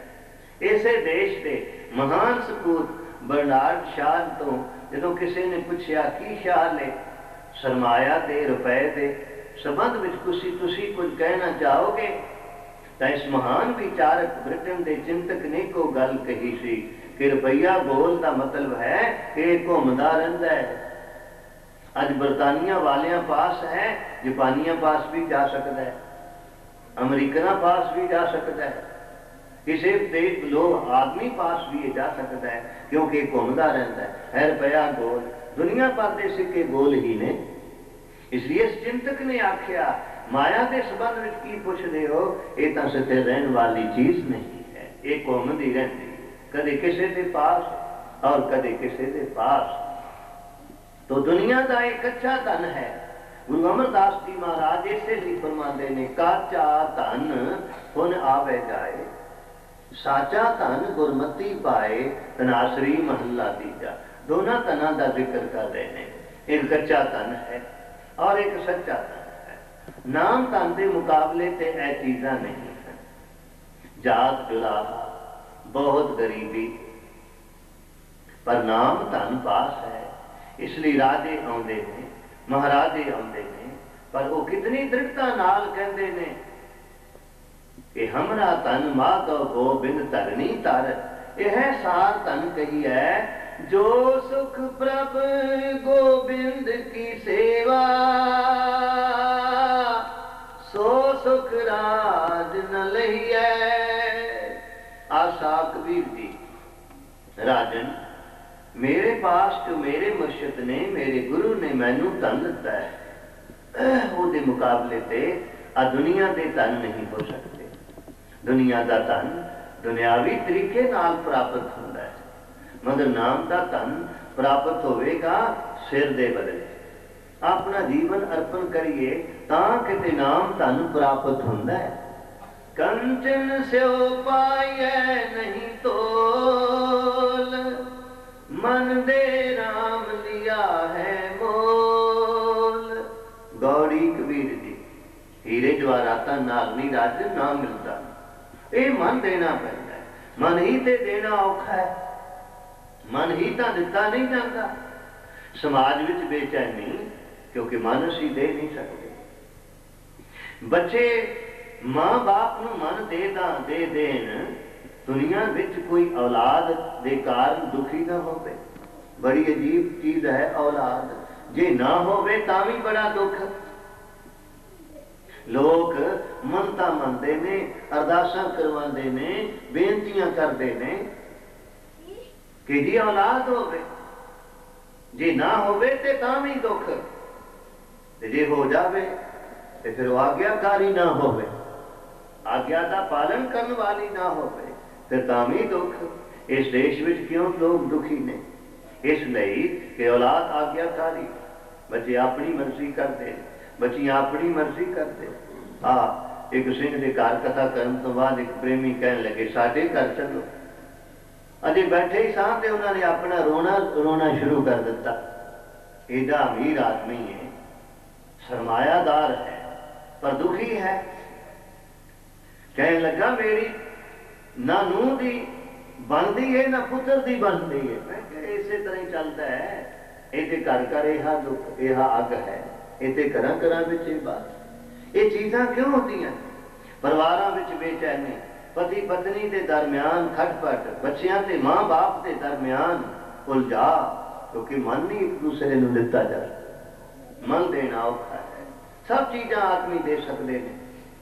इसे देश के महान सपूत बर्नार्ड शाह तो जदों किसी ने पूछया कि शाह ने सरमाया दे रुपए दे संबंध में तुसी तुसी कुछ कहना चाहोगे तो इस महान विचारक ब्रिटेन के चिंतक ने को गल कही सी कि रुपया गोल का मतलब है कि घूमता रहता है। अज बरतानिया वालियां पास है जापानिया पास भी जा सकता है अमरीकना पास भी जा सकता है किसी देश लोग आदमी पास भी जा सकता है क्योंकि घूमता रहता है है रुपया गोल दुनिया भर के सिक्के गोल ही ने। इसलिए इस चिंतक ने आख्या माया के संबंध में की पूछते हो ये तो स्थिर रहने वाली चीज नहीं है ये घूमती रहती कदे किसी के पास और कदे किसी के पास। तो दुनिया का एक कच्चा धन है। गुरु अमरदास जी महाराज इसे ही फरमाते ने काचा धन हुन आवे जाए साचा धन गुरमति पाए तनासरी महला दीजा। दोनों धनों का जिक्र कर रहे हैं एक कच्चा धन है और एक सच्चा धन है। नाम धन के मुकाबले ते यह चीज़ां नहीं सन। जात जुला बहुत गरीबी, पर नाम धन पास है, इसलिए राजे आउंदे ने, महाराजे आउंदे ने, पर वो कितनी दृढ़ता नाल कहंदे ने कि हमरा तन मां तो गोबिंद तरनी तर, यह सार तन कही है जो सुख प्रभु गोबिंद की सेवा, सो सुख राज न लहिए। आशा कबीर जी, राजन मेरे पास जो मेरे मुर्शिद ने, मेरे गुरु ने मैनू धन दिता है, उसके मुकाबले ते आ दुनिया के धन नहीं हो सकते। दुनिया का धन दुनियावी तरीके नाल प्राप्त होता है, मगर नाम का धन प्राप्त होगा सिर दे बदले। अपना जीवन अर्पण करिए तां कि नाम धन प्राप्त होता है। कंचन स्यो पाइए नहीं तोल, मन दे राम लिया है मोल। गौरी कबीर जी, हीरे जवाहरात नाल नहीं राज ना मिलता, ये मन देना पैदा है। मन ही ते देना औखा है, मन ही तो दिता नहीं जाता। समाज में बेचैनी, क्योंकि मन असी दे नहीं सकते। बच्चे मां बाप नूं मन दे दे देन, दुनिया विच कोई औलाद दे कारण दुखी ना होवे। बड़ी अजीब चीज है औलाद, जे ना होवे तां भी बड़ा दुख। लोग मनता मनते ने, अरदासां करवांदे ने, बेनतियां करते ने कि जी औलाद होवे, जे ना होवे ते तां भी दुख, ते जे हो जावे ते फिर आज्ञाकारी ना होवे, आज्ञा का पालन करने वाली ना होवे ते तां भी दुख। इस देश विच क्यों लोग दुखी ने? इसलिए कि औलाद आज्ञाकारी, बच्चे अपनी मर्जी करते, बच्चियां अपनी मर्जी करते। आ एक सिंह के घर कथा करने तो बाद एक प्रेमी कहने लगे साडे घर चलो। अजे बैठे ही साथ उन्होंने अपना रोना रोना शुरू कर दिता। एडा अमीर आदमी है, सरमायादार है, पर दुखी है। कहने लगा मेरी ना नूह दी बनती है, ना पुत्र की बनती है। मैं कह इसे तरह ही चलता है, ये कर कर यहा दुख, यहा अग है, ये घर घर बात। ये चीज़ां क्यों होती हैं? परिवारों में बेचैनी, पति पत्नी के दरम्यान खटपट, बच्चों के मां बाप के दरम्यान उलझा, क्योंकि मन नहीं एक दूसरे को दिता जा। मन देना औखा है, सब चीज़ां आदमी दे सकते हैं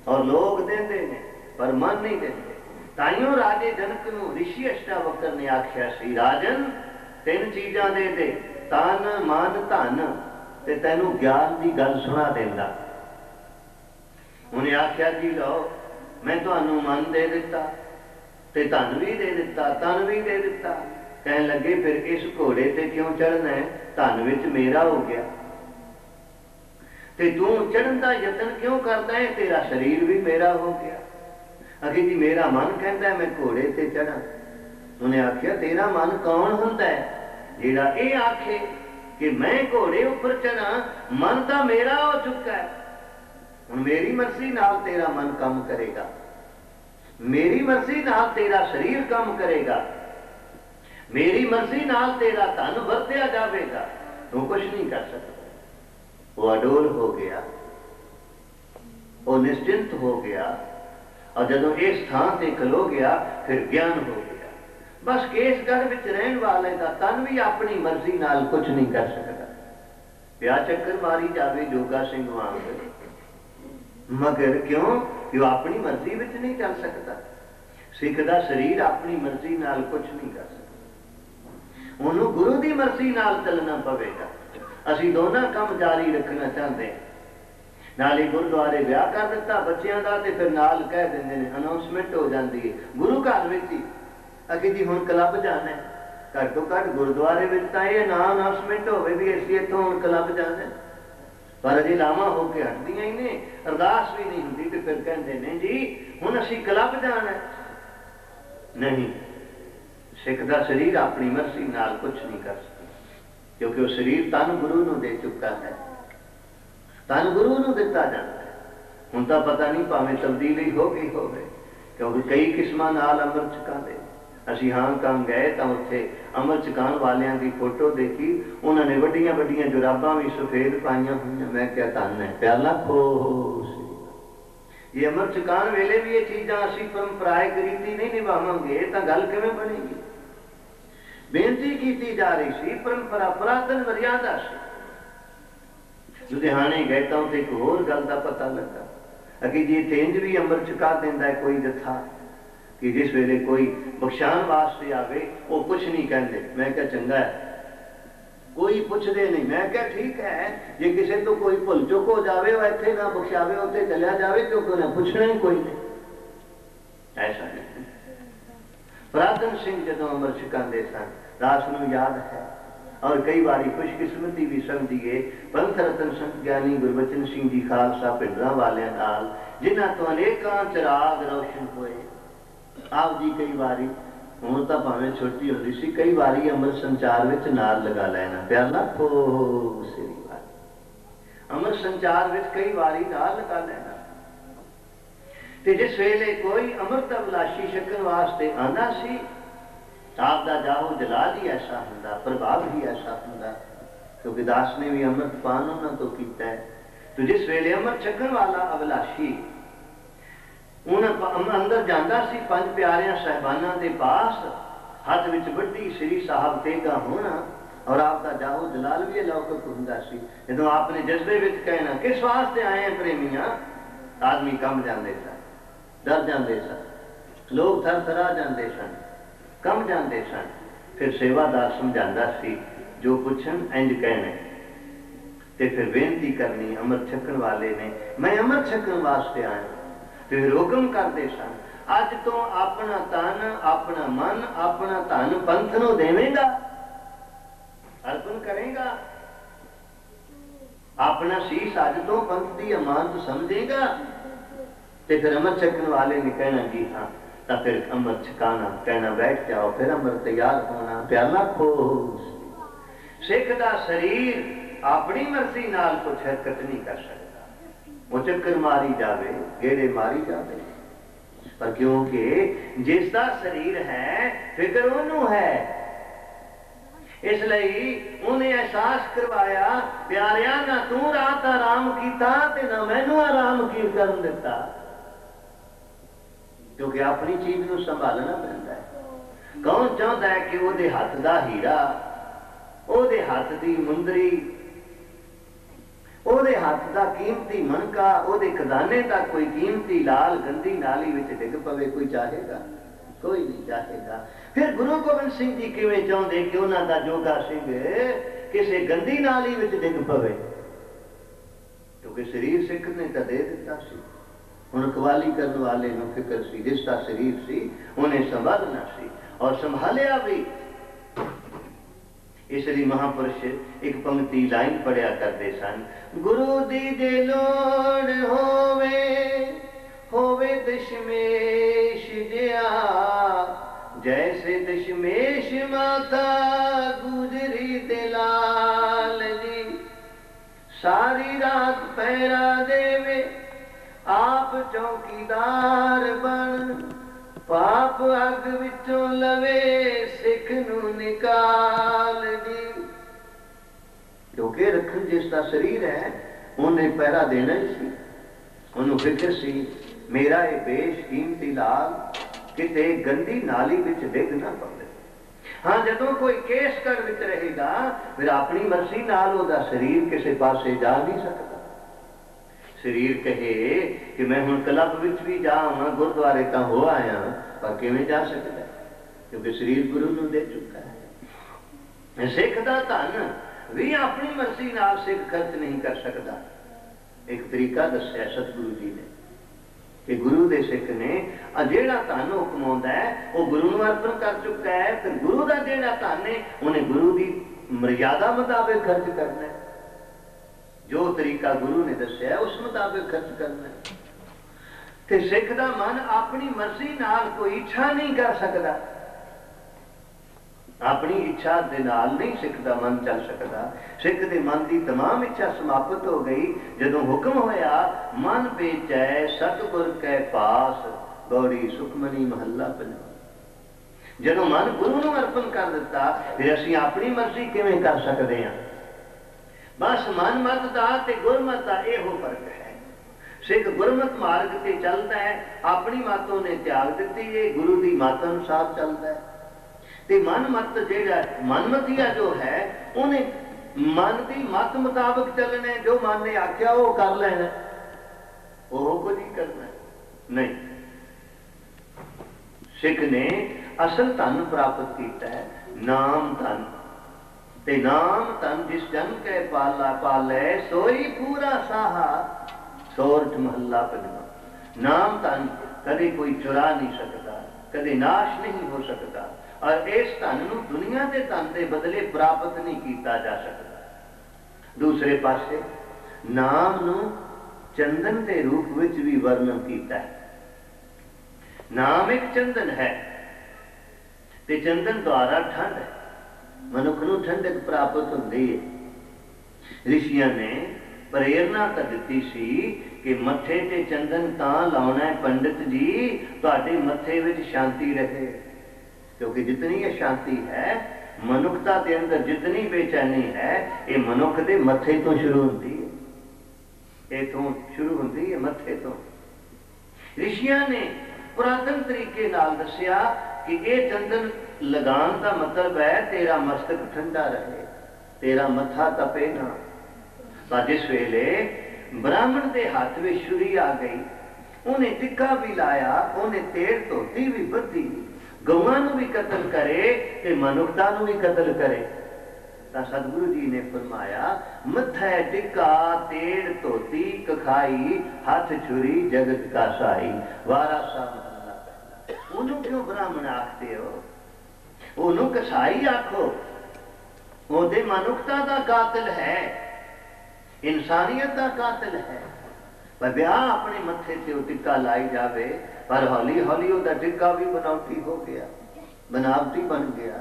और लोग देते हैं, पर मन नहीं देते। ताइयों राजे जनक नूं ऋषि अष्टावक्र ने आख्या सी, राजन तीन चीज़ां दे दे, तन मन धन, ते तैनूं ज्ञान की गल सुना देंदा। उन्हें आख्या जी लो, मैं तुहानू मन दे दिता, ते धन भी दे दिता, तन भी दे दिता। कहने लगे फिर इस घोड़े ते क्यों चढ़ना है? धन विच मेरा हो गया, ते तू चढ़न का यतन क्यों करता है? तेरा शरीर भी मेरा हो गया। अगे जी मेरा मन कहता है मैं घोड़े ते चढ़ा। उन्हें आख्या तेरा मन कौन होंदा है जेड़ा यह आखे कि मैं घोड़े उपर चढ़ा? मन तो मेरा हो चुका है, हुण मेरी मर्जी नाल तेरा मन काम करेगा, मेरी मर्जी नाल तेरा शरीर काम करेगा, मेरी मर्जी नाल तेरा धन वरत्या जाएगा, तू कुछ नहीं कर सकता। वो अडोल हो गया, वो निश्चिंत हो गया, और जदों इस थान से खलो गया फिर ज्ञान हो गया। बस इस घर विच रहन वाले का तन भी अपनी मर्जी नाल कुछ नहीं कर सकता। पिया चक्कर मारी जावे जोगा सिंह वांग, मगर क्यों कि वह अपनी मर्जी विच नहीं चल सकता। सिख का शरीर अपनी मर्जी नाल कुछ नहीं कर सकता, उन्होंने गुरु की मर्जी नाल चलना पवेगा। असी दोनों काम जारी रखना चाहते हैं। नाले गुरुद्वारे ब्याह कर दिता बच्चों का, तो फिर नाल कह देंगे अनाउंसमेंट हो जाती है गुरु घर में ही, अगे जी हुण क्लब जाना है। घट्टो घट गुरुद्वारे में तो यह ना अनाउंसमेंट होवे भी असीं इत्थों हुण क्लब जाना है, पर अजे लावा होकर हटदियां ही ने, अरदास भी नहीं होंगी। तो फिर कहते हैं जी हुण असीं क्लब जाना है। नहीं, सिख का शरीर अपनी मर्जी नाल कुछ नहीं कर सकता, क्योंकि वह शरीर तन गुरु नूं दे चुका है, तन गुरु नूं दिता जाता है। उनका पता नहीं भावें तब्दीली हो गई हो गए क्योंकि कई किस्मां नाल अमर चुका दे। असीं हांगकांग गए तो उत्थे अमर चुकाण वालियां दी फोटो देखी, उन्होंने वड्डियां वड्डियां जुराबां भी सफेद पाइयां हुई। मैं क्या तन है प्याला खो ये अमर चुकाण वेले भी ये चीज़ां असीं परंपराएक रीति नहीं निभावांगे तो गल किवें बनेगी। बेनती की जा रही सी परंपरा पुरातन मर्यादा से। लुधियाने गए तो एक होर गल का पता लगा अगे जी तेंज भी अमर चुका देता है कोई जत्था कि जिस वेले कोई बख्शाण वास्ते आवे वो कुछ नहीं कहते। मैं क्या चंगा है कोई पुछते नहीं। मैं क्या ठीक है जे किसी तो कोई भुल चुक हो जाए वह इतने ना बख्शावे उत्ते चलिया जाए क्योंकि ना पूछना ही कोई नहीं। ऐसा नहीं। पुरातन सिंह जदों अमर छकांदे सन रात नूं याद है और कई बारी खुशकिस्मती भी समझिए पंथ रतन संत ज्ञानी गुरबचन सिंह जी खालसा भिंडरांवालियां नाल जिन्हां तों अनेकां चिराग रोशन होए। आप जी कई बारी हुण तां भावें छोटी हुंदी सी कई बारी अमर संचार विच नाल लगा लैना प्याला खो सिरी वाली अमर संचार विच कई बारी नाल लगा लैना। जिस वेले कोई अमृत अभिलाषी छकण वास्ते आंदा सी आपका जाहो जलाल ही ऐसा हुंदा प्रभाव ही ऐसा हुंदा क्योंकि दास ने भी अमृत पान उन्हां तों कीता है। तो जिस वेले अमृत छकण वाला अभिलाषी उन्हां अंदर जांदा सी पंज प्यारियां साहिबानां दे पास हथ विच वड्डी श्री साहब तेगा होना और आपका जाहो जलाल भी अलौकिक हुंदा सी। जदों आपने जज्बे विच कहना किस वास्ते आए हैं प्रेमियां आदमी कम जांदे सन डर जाते सन लोग थर थरा जाते सन कम जाते सन। फिर सेवादार समझाता सी जो पुछन इंज कहने ते फिर बेनती करनी अमृत छकण वाले ने मैं अमृत छकण वास्ते आया। फिर हुक्म करते सन अज तो अपना तन अपना मन अपना धन पंथ नूं देवेगा अर्पण करेगा। अपना शीश अज तो पंथ की अमानत समझेगा। तो फिर अमर छकण वाले ने कहना जी हाँ। तो फिर अमर छकाना कहना बैठ जाओ फिर अमर तैयार होना प्याला खोस। सिख का शरीर अपनी मर्जी नाल कुछ हरकत नहीं कर सकता। वो चक्कर मारी जावे गेड़े मारी जावे पर क्योंकि जिसका शरीर है फिक्र ओनू है इसलिए उन्हें एहसास करवाया प्यारिया ना तू रात आराम किया ना मैनू आराम की कर दिता क्योंकि अपनी चीज को संभालना पैंदा है। कौन चाहता है कि उहदे हाथ दा हीरा उहदे हाथ दी मुंदरी उहदे हाथ दा कीमती मणका उहदे खजाने दा कोई कीमती लाल गंदी नाली विच डिग पवे कोई चाहेगा कोई नहीं चाहेगा। फिर गुरु गोबिंद सिंह जी किवें चाहते कि उन्हां दा जोगा सिंह किसी गंदी नाली विच डिग पवे क्योंकि शरीर सिख ने तां दे दित्ता सी। हुण कवाली करने वाले नूं फिकर सी जिसका शरीर सी उन्हें संभालना सी और संभालिया भी। इसलिए महापुरुष एक पंक्ति लाइन पढ़िया करते सन गुरु दी जे लोड़ होवे होवे दशमेश जिया जैसे दशमेश माता गुजरी दिलाल जी सारी रात पहरा देवे आप चौकीदार बन पाप अग विचों लवे सिख नूं निकाल दी। क्योंकि रखन जिसका शरीर है उन्हें पहरा देना ही सी उन्होंने फिक्र सी मेरा ये बेश कीमती लाल किते गंदी नाली विच डिग ना पवे। हाँ जदों कोई केस कर विच रहेगा फिर अपनी मर्जी नाल उहदा शरीर किसी पासे जा नहीं सकता। शरीर कहे कि मैं हुण क्लब विच भी जावां गुरुद्वारे तां हो आया पर किवें जा सकदा क्योंकि शरीर गुरु नूं दे चुका है। सिख दा धन भी अपनी मर्जी नाल सिख खर्च नहीं कर सकता। एक तरीका दस्सिया सतगुरु जी ने कि गुरु दे सिख ने जिहड़ा धन वो कमाउंदा है वह गुरु नूं अर्पण कर चुका है। फिर गुरु का जिहड़ा धन है उन्हें गुरु की मर्यादा मुताबिक खर्च करना है। जो तरीका गुरु ने दस्या है उस मुताबिक खर्च करना है। ते सिख दा मन अपनी मर्जी नाल कोई इच्छा नहीं कर सकता अपनी इच्छा दे नाल नहीं सिख दा मन चल सकता। सिख दे मन की तमाम इच्छा समाप्त हो गई जदों हुक्म होया मन बेचै सतगुर कै पास गौरी सुखमनी महला पंजवां। जदों मन गुरु नूं अर्पण कर दिता फिर असीं अपनी मर्जी किवें कर सकदे हां। बस मनमत दा ते गुरमत दा इहो फर्क है। सिख गुरमत मार्ग से चलता है, अपनी मातों ने त्याग दी है, गुरु की मत अनुसार चलता है। ते मन मत जेड़ा मनमतिया जो है उन्हें मन की मत मुताबिक चलना है। जो मन ने आख्या वो कर लेना, वो कुछ ही करना नहीं। सिख ने असल धन प्राप्त किया है नाम धन। ते नाम धन जिस जन के पाला पाले सोई पूरा साहा। सोरठ महला पंजवां। नाम धन कदे कोई चुरा नहीं सकता, कदे नाश नहीं हो सकता और इस धन नूं दुनिया के धन के बदले प्राप्त नहीं किया जा सकता। दूसरे पासे नाम नूं चंदन के रूप विच भी वर्णन किया है। नाम एक चंदन है ते चंदन द्वारा ठंड है, मनुख नूं ठंडक प्राप्त होती है। ऋषियां ने प्रेरणा तो दी सी कि मथे ते चंदन तां लाउणा है पंडित जी तुहाडे मथे विच शांति रहे, क्योंकि जितनी ये शांति है मनुखता के अंदर, जितनी बेचैनी है ये मनुख के मथे तो शुरू होती है, इथों शुरू होती है मथे तो। ऋषियां ने पुरातन तरीके नाल दस्या कि यह चंदन लगान का मतलब है तेरा मस्तक ठंडा रहे, तेरा मथा तपे ना। पर जिस वेले ब्राह्मण के हाथ में छुरी आ गई, उन्हें टिक्का भी लाया, उन्हें तेल धोती भी बधी, गवां नूं भी कतल करे ते मनुखता नूं भी कतल करे। तां सतगुरु जी ने फरमाया मत्था टिक्का तेल धोती कखाई, हाथ छुरी जगत का साई। वारा साहब महला पहला। उन्होंने क्यों ब्राह्मण आखते हो, उन्होंने कसाई आखो, वो ते मनुखता का कातिल है, इंसानियत का कातिल है। पर ब्याह अपने मथे से टिक्का लाई जावे, पर हौली हौली उसका टिक्का भी बनावटी हो गया, बनावटी बन गया।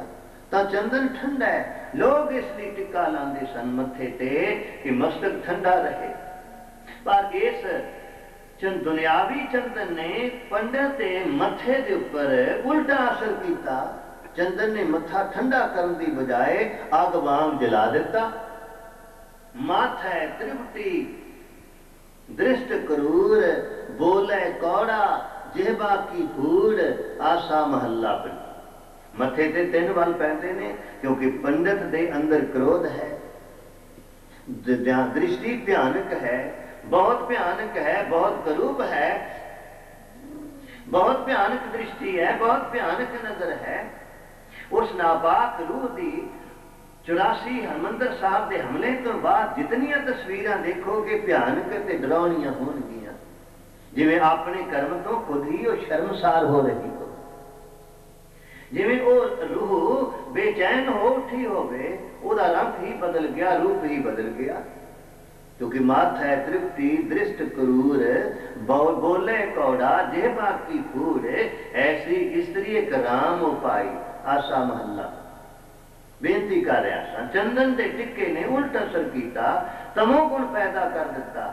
तो चंदन ठंडा है, लोग इसलिए टिक्का लाते सन मथे ते कि मस्तक ठंडा रहे। पर इस चंद दुनियावी चंदन ने पंडित के मथे के उपर उल्टा असर किया। चंदन ने मथा ठंडा करने की बजाय अग वांग जला दिता। माथे त्रिवटी दृष्ट क्रूर, बोले कौड़ा जेहबा की फूड़। आसा महला पंजवां। मथे ते तीन वाल पैंदे ने क्योंकि पंडित दे अंदर क्रोध है, दृष्टि भयानक है, बहुत भयानक है, बहुत करूब है, बहुत भयानक दृष्टि है, बहुत भयानक नजर है। उस नापाक रूह की चौरासी हरमंदर साहब के हमले तो बाद जितनिया तस्वीर देखोगे भयानक डरावनिया होनगियां, जिवें अपने कर्म तो खुद ही वो शर्मसार हो रही हो, जिवें वो रूह बेचैन हो उठी होवे, उसदा रंग ही बदल गया, रूप ही बदल गया। क्योंकि माथ है त्रिप्ति दृष्ट क्रूर, बोले कौड़ा जेबा की फूर। ऐसी स्त्री एक राम उपाई। आसा महला। बेनती कर रहा सा चंदन के टिक्के ने उल्टा असर किया, तमो गुण पैदा कर दिता।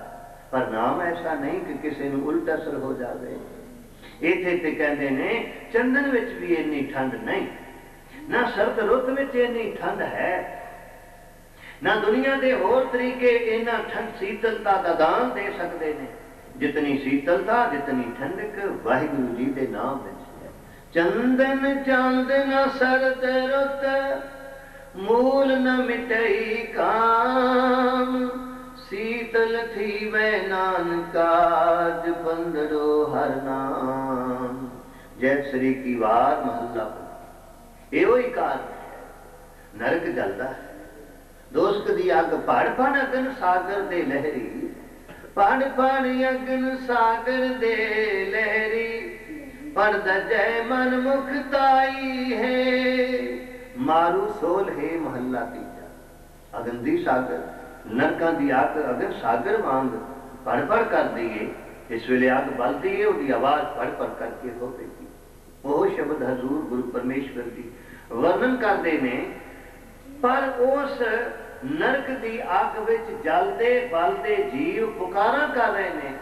पर नाम ऐसा नहीं कि किसी को उल्टा असर हो जाए। इथे ते कहते हैं चंदन विच भी इन्नी ठंड नहीं, ना सर्द रुत विच इन्नी ठंड है, ना दुनिया के होर तरीके इन्ना ठंड शीतलता का दान दे सकते हैं। जितनी शीतलता जितनी ठंडक वाहिगुरु जी के नाम विच है। चंदन चांद ना सर्द रुत, मूल न मिटई काम, शीतल थी वै नानकाज बंदरो हर नाम। जय श्री की वार महला। एवं ही कारण है नरक जलदा है, दोस्त दी अग पड़ पड़ अगन सागर दे लहरी, पड़ पड़ अगन सागर दे लहरी। पढ़दा जय मन मुखताई है, मारू सोल है। महला तीजा। अगंदी सागर नरकां दी आग अगर सागर वांग पड़ पड़ कर दिए, इस वेले आग बलदी है, उसकी आवाज पड़ पड़ करके हो पी। वह शब्द हजूर गुरु परमेश्वर की वर्णन करते हैं, पर उस नरक की अग विच जलते बलते जीव पुकारा कर रहे हैं।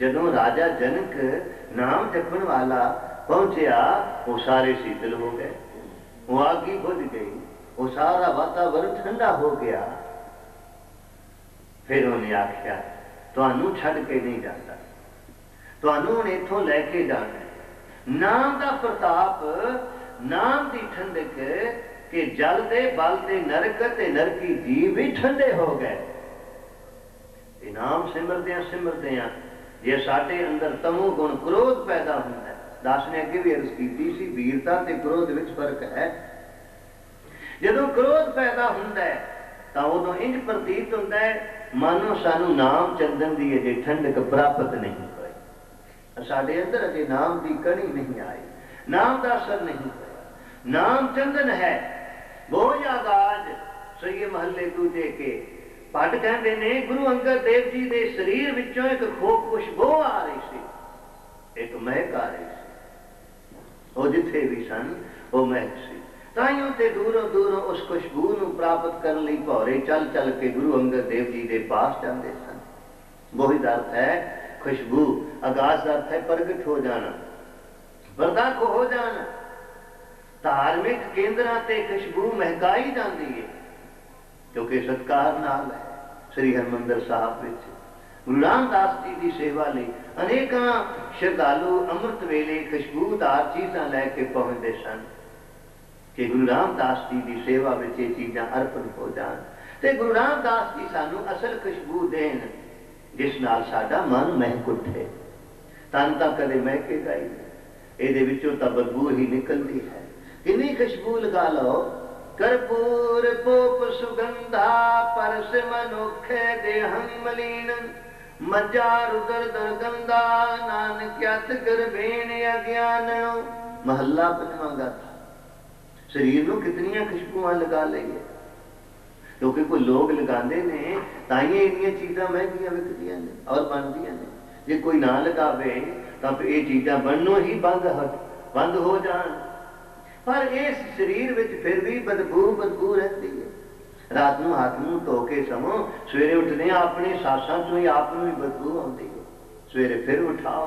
जदों राजा जनक नाम जपण वाला पहुंचया वो सारे शीतल हो गए, वो आग ही बुझ गई, वो सारा वातावरण ठंडा हो गया। फिर उन्हें आख्या तुहानू छड़ के नहीं जाता, तुहानू हुण इथों लैके जाना। नाम का प्रताप, नाम की ठंडक के जलते बलते नरक ते नरकी जीव भी ठंडे हो गए। नाम सिमरदियां सिमरदियां जे साडे अंदर तमो गुण क्रोध पैदा होता है। दास ने अगे भी अर्ज की सी वीरता ते क्रोध विच फर्क है। जदों क्रोध पैदा होता है तो उदों इंज प्रतीत होता है मानो सानू नाम चंदन की अजे ठंडक प्राप्त नहीं हुई, साडे अंदर अजे नाम की कणी नहीं आई, नाम का असर नहीं हुआ। नाम चंदन है बोझ आगाज सही महले दूजे के पट कहते ने। गुरु अंगद देव जी के शरीर विचों एक खूब खुशबू आ रही सी, एक महक आ रही सी, वो जिथे भी सन वो महक सी। ताइयों ते दूरों दूरों उस खुशबू को प्राप्त करने लई भौरे चल चल के गुरु अंगद देव जी के पास जाते सन। बोझ का अर्थ है खुशबू, आगाज का अर्थ है प्रगट हो जाना, बरदाख हो जाना। धार्मिक केंद्र से खुशबू महकाई जाती है क्योंकि सत्कार नाल है। श्री हरमंदर साहब में गुरु रामदास जी की सेवा ले अनेक श्रद्धालु अमृत वेले खुशबूदार चीज़ां लैके पहुंचते सन कि गुरु रामदास जी की सेवा में ये चीज़ां अर्पण हो जान ते गुरु रामदास जी सानू असल खुशबू देन जिस नाल साडा मन महक उठे। तन तां कदे महकेगा ही नहीं, इहदे विचों तां बदबू ही निकलती है। कितनी खुशबू लगा लो, कर्पूर पोप सुगंधा परस मनोखे देहं मलीन मज्जा रुदर दुर्गंधा नानक्यत गर्भेण अज्ञान। महला पंजवां गाथा। शरीर को कितनियां खुशबुआ लगा लईए क्योंकि कोई लोग लगाते हैं ताइए इन्नियां चीज़ां महंगियां विकदियां ने और बनदियां ने। जे कोई ना लगावे तो ये चीज़ां बननों ही बंद बंद हो जान। पर इस शरीर विच फिर भी बदबू बदबू रहती है। रात को हाथ मुंह धो के समो, सवेरे उठने अपने सासां चों ही आप नूं ही बदबू आती है। सवेरे फिर उठाओ,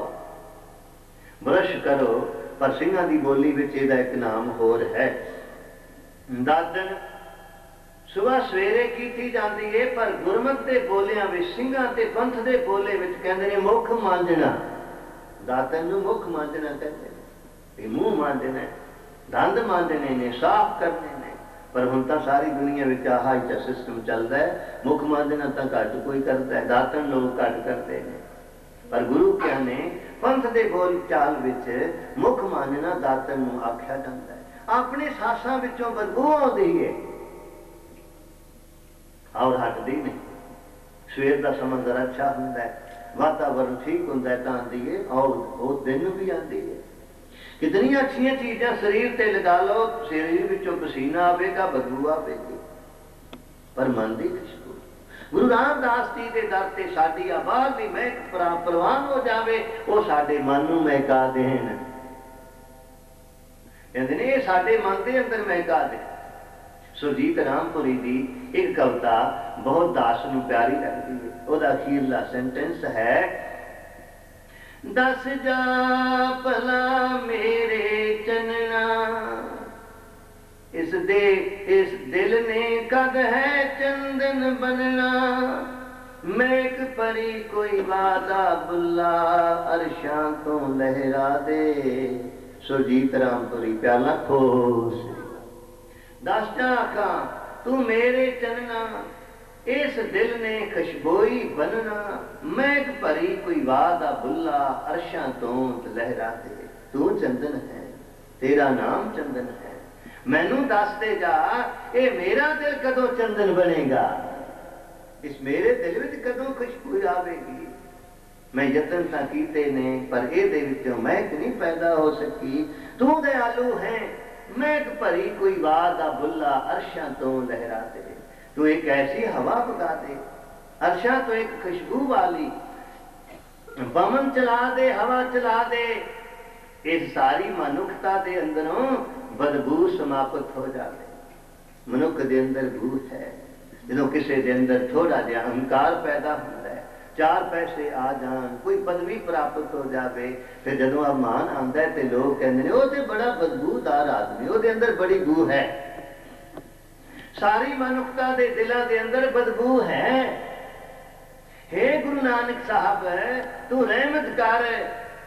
ब्रश करो। पर सिंघां दी बोली विच इहदा एक नाम होर है दादन। सुबह सवेरे कीती जाती है पर गुरमत के बोलियां विच सिंघां ते पंथ के बोले विच कहंदे ने मुख मांझना। दादन नूं मुख मांझना कहंदे ने, मूँह मांझना, दंद मांजने ने, साफ करने ने। पर हुण तां सारी दुनिया में आह ही सिस्टम चलता है। मुख मांजना तो घट कोई करता है, दातन लोग घट करते हैं। पर गुरु क्या ने पंथ के बोल चाल विच मुख मांजना दातन नूं आख्या जाता है। अपने सासां विचों बदबू आउंदी है और हटदी नहीं। सवेर का समा जरा अच्छा हुंदा है, वातावरण ठीक हुंदा है तां आंदी है और वो दिन भी आंदी है। कितनी अच्छी चीज़ां शरीर ते लगा लो, शरीर विचों पसीना आवेगा, बदबू आवेगी, पर मन की खुशबू। गुरु रामदास जी के दर से साडी आवाज़ भी महक प्रवान हो जाए, वो साडे मन नूं महका देण। कहंदे ने साडे मन के अंदर महका दे। सुरजीत रामपुरी की एक कविता बहुत दास नूं प्यारी लगती है। उसदा अखीरला सेंटेंस है दस जा भला मेरे चनना इस दे इस दिल ने कद है चंदन बनना। मैक परी कोई वादा बुला अरशां तो लहरा दे। सुरजीत रामपुरी प्याला खोस। दस जा खां तू मेरे चनना इस दिल ने खुशबोई बनना। महक भरी कोई वादा बुला अरशां तो लहरा दे। तू चंदन है, तेरा नाम चंदन है, मैनू दस दे जा ए मेरा दिल कदों चंदन बनेगा, इस मेरे दिल विच कदों खुशबू आवेगी। मैं यतन तां कीते ने पर इहदे विचों महक नहीं पैदा हो सकी। तू दयालू है, महक भरी कोई वादा बुला अरशां तो लहरा दे। तो एक ऐसी हवा पका दे, अर्शा तो एक खुशबू वाली, पवन चला दे, हवा चला दे। इस सारी मनुखता के अंदरों बदबू समाप्त हो जावे। मनुख के अंदर भू है, जो किसी के अंदर थोड़ा जहा अहंकार पैदा होता है, चार पैसे आ जान, कोई पदवी प्राप्त हो जाए, फिर जदों अभिमान आता है तो लोग कहते हैं वो बड़ा बदबूदार आदमी, वो अंदर बड़ी बू है। सारी मनुखता के दिलों के अंदर बदबू है। हे गुरु नानक साहब, तू रहमत कर,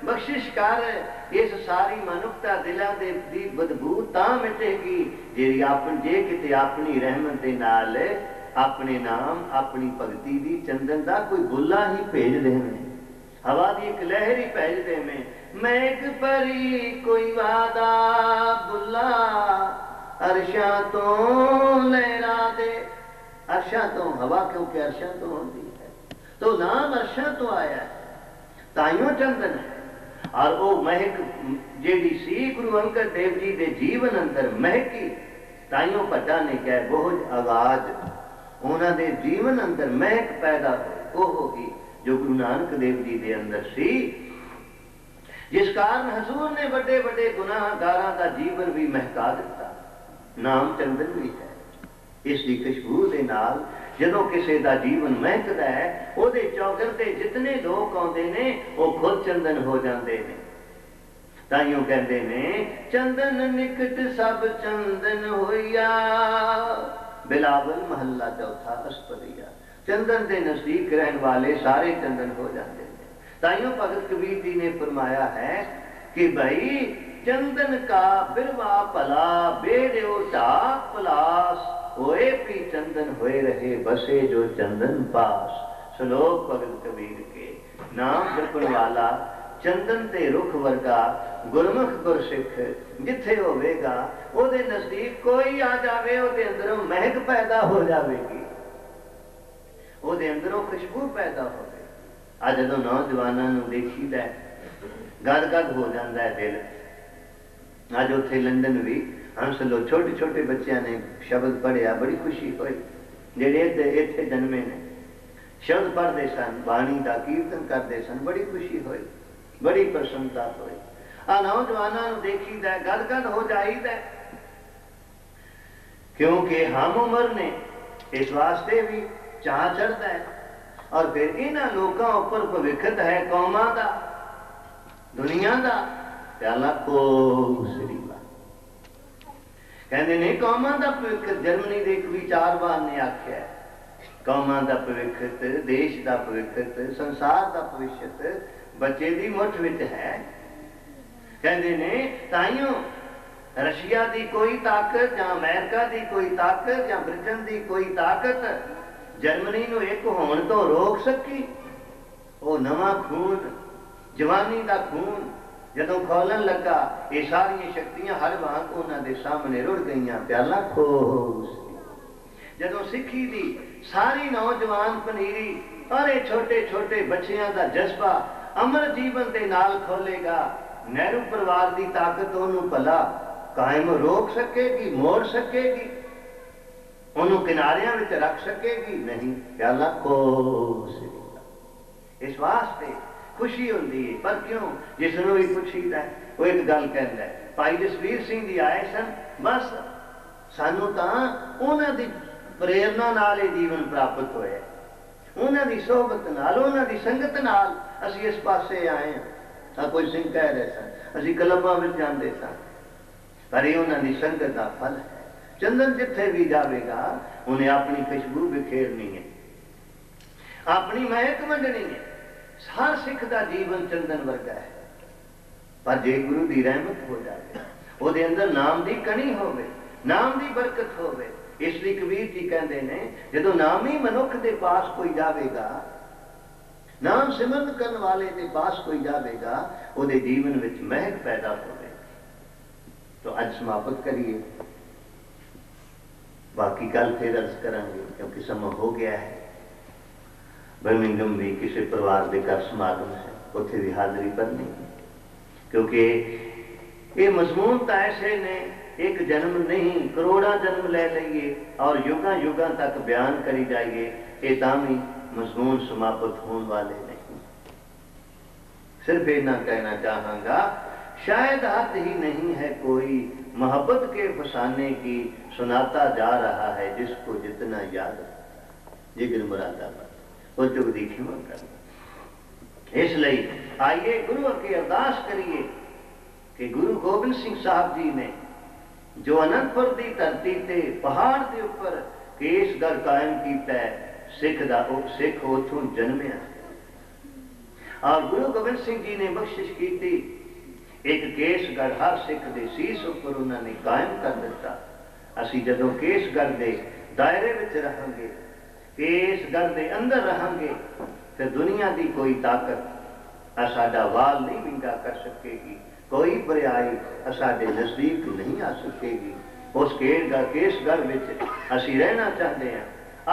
बख्शिश कर, इस सारी मानुखता दिलों की बदबू तां मिटेगी जे अपन जे किते अपनी रहमत दे नाल अपने नाम अपनी भगती दी चंदन दा कोई गोला ही भेज देवें, हवा दी एक लहर ही भेज देवें। मैं एक परी कोई वादा बुला अरशां तो लहरा दे। अरशां तो हवा, क्योंकि अरशां तो होंदी है, तो नाम अरशां तो आया है, ताइयों चंदन है। और वो महक जेडी सी गुरु अंगद देव जी के जीवन अंदर महकी, ताइयों भट्टा ने कहा बोझ आवाज उन्होंने जीवन अंदर महक पैदा हो होगी जो गुरु नानक देव जी के अंदर सी, जिस कारण हजूर ने बड़े बड़े गुनाहगारों का जीवन भी महका दिता। नाम चंदन भी है, इसकी खुशबू के नाल जो किसी का जीवन महकता है, उसके चौकर से जितने लोग आते हैं वो खुद चंदन हो जाते हैं। ताइयों कहते हैं चंदन निकट सब चंदन होइया। बिलावल महला चौथा अस्परिया। चंदन के नजदीक रहने वाले सारे चंदन हो जाते हैं। ताइयों भगत कबीर जी ने फरमाया है कि भाई चंदन का बिरवा भला बेड़ो ढाक पलास, होए पी चंदन होए रहे बसे जो चंदन पास। श्लोक भगत कबीर के। नाम जपण वाला चंदन ते रुख वर्गा गुरमुख गुरसिख जिथे होगा, ओदे नजदीक कोई आ जावे, ओदे अंदरों महक पैदा हो जाएगी, ओदे अंदरों खुशबू पैदा हो। आज जो नौजवानों को देखीदा गद गद हो जाता है दिल। आज उथे लंदन भी हंस लो, छोटे छोटे बच्चों ने शब्द पढ़िया, बड़ी खुशी हुई। जेडे इत्थे जन्मे ने शब्द पढ़ते सन, बाणी का कीर्तन करते सन, बड़ी खुशी हुई, बड़ी प्रसन्नता हुई। आ नौजवानों देखी द गद गद हो जाईद, क्योंकि हम उम्र ने इस वास्ते भी चाह चढ़ता है। और फिर इन्होंने लोगों उपर भविखत है कौमा का, दुनिया का। प्याला को कहते ने कौमा का भविखत, जर्मनी के एक विचारवान ने आख्या कौमा का भविखत, देश का भविखत, संसार का भविष्य बच्चे की मुठ विच है। कहते ने ताइयों रशिया की कोई ताकत या अमेरिका की कोई ताकत या ब्रिटेन की कोई ताकत जर्मनी को एक होने तो रोक सकी। वो नवा खून, जवानी का खून जदों खौलन लगा, ये सारिया शक्तियां हर वांग उन्होंने सामने रुड़ गई। प्याला खोस जदों सिखी की सारी नौजवान पनीरी और ये छोटे छोटे बच्चों का जज्बा अमर जीवन के नाल खोलेगा, नेहरू परिवार की ताकत उन्होंने भला कायम रोक सकेगी, मोड़ सकेगी, उन्होंने किनारियां में रख सकेगी? नहीं। प्याला कोस। इस वास्ते खुशी होती है। पर क्यों? जिसनों भी पूछीदा वो एक गल कहता है। भाई जसवीर सिंह जी आए सन, बस सानू तां उन्हां दी प्रेरणा नाल जीवन प्राप्त होया, उन्हां दी सोहबत नाल, उन्हां दी संगत नाल असीं इस पासे आए हां। हरभजन सिंह कह रहे सन असीं कलमां विच जांदे सां, पर यह उन्हां दी संगत का फल है। चंदन जिथे भी जाएगा उन्हें अपनी खुशबू बिखेरनी है, अपनी महक वंडनी है। हर सिख का जीवन चंदन वर्गा है, पर जे गुरु की रहमत हो जाए, उसके अंदर नाम की कणी होवे, नाम की बरकत होवे। इसलिए कबीर जी कहते हैं जदों नामी मनुख के पास कोई जाएगा, नाम सिमरन करने वाले के पास कोई जाएगा, उसके जीवन में महक पैदा होवे। तो अज समाप्त करिए, बाकी कल फिर अर्ज करांगे क्योंकि समा हो गया है। बर्मिंघम भी किसी परिवार के घर समागम है, उत्थे भी हाजिरी भरनी, क्योंकि ये मजमून तो ऐसे ने एक जन्म नहीं करोड़ा जन्म ले लीए और युगा युगा तक बयान करी जाइए, ये तामी मजमून समाप्त होने वाले नहीं। सिर्फ इतना कहना चाहांगा शायद अर्थ ही नहीं है कोई, मोहब्बत के फसाने की सुनाता जा रहा है जिसको जितना याद है। ये गिरमुरादाबाद और जो देखी मांगा। इसलिए आइए गुरु की अरदास करिए कि गुरु गोबिंद सिंह साहब जी ने जो अनंतपुर की धरती से पहाड़ के उपर केसगढ़ कायम किया, सिख दा सिख उथों जन्मिया और गुरु गोबिंद सिंह जी ने बख्शिश की थी। एक केसगढ़ हर सिख के शीश उपर उन्होंने कायम कर दिता। असी जदों केसगढ़ के दायरे में रहांगे, केसगढ़ के अंदर रहांगे, तो दुनिया की कोई ताकत साडा वाल नहीं विंगा कर सकेगी, कोई बरियाई साडे नजदीक नहीं आ सकेगी। उस केस का केसगढ़ में असी रहना चाहते हैं,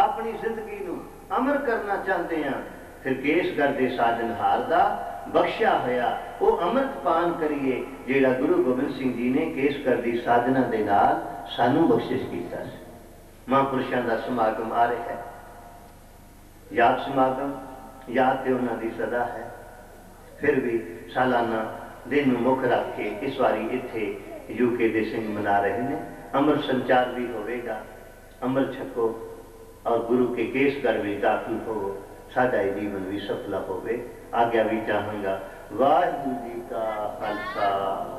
अपनी जिंदगी नूं अमर करना चाहते हैं। फिर केसगढ़ के साजनहार दा बख्शा होया वो अमृत पान करिए जेड़ा गुरु गोबिंद सिंह जी ने केसगढ़ की साधना दे नाल सानू बख्शिश कीता सी। महापुरुषों का समागम आ रहा है, याद समागम याद ते उन्हां दी सदा है। फिर भी सालाना दिन मुख रख के इस बारी इत्थे यूके दे सिंह मना रहे हैं। अमर संचार भी होगा, अमर छको और गुरु के केसगढ़ भी दाखिल हो, साडा जीवन भी सफला होवे। आग्या भी चाहूँगा वाहिगुरू जी का खालसा।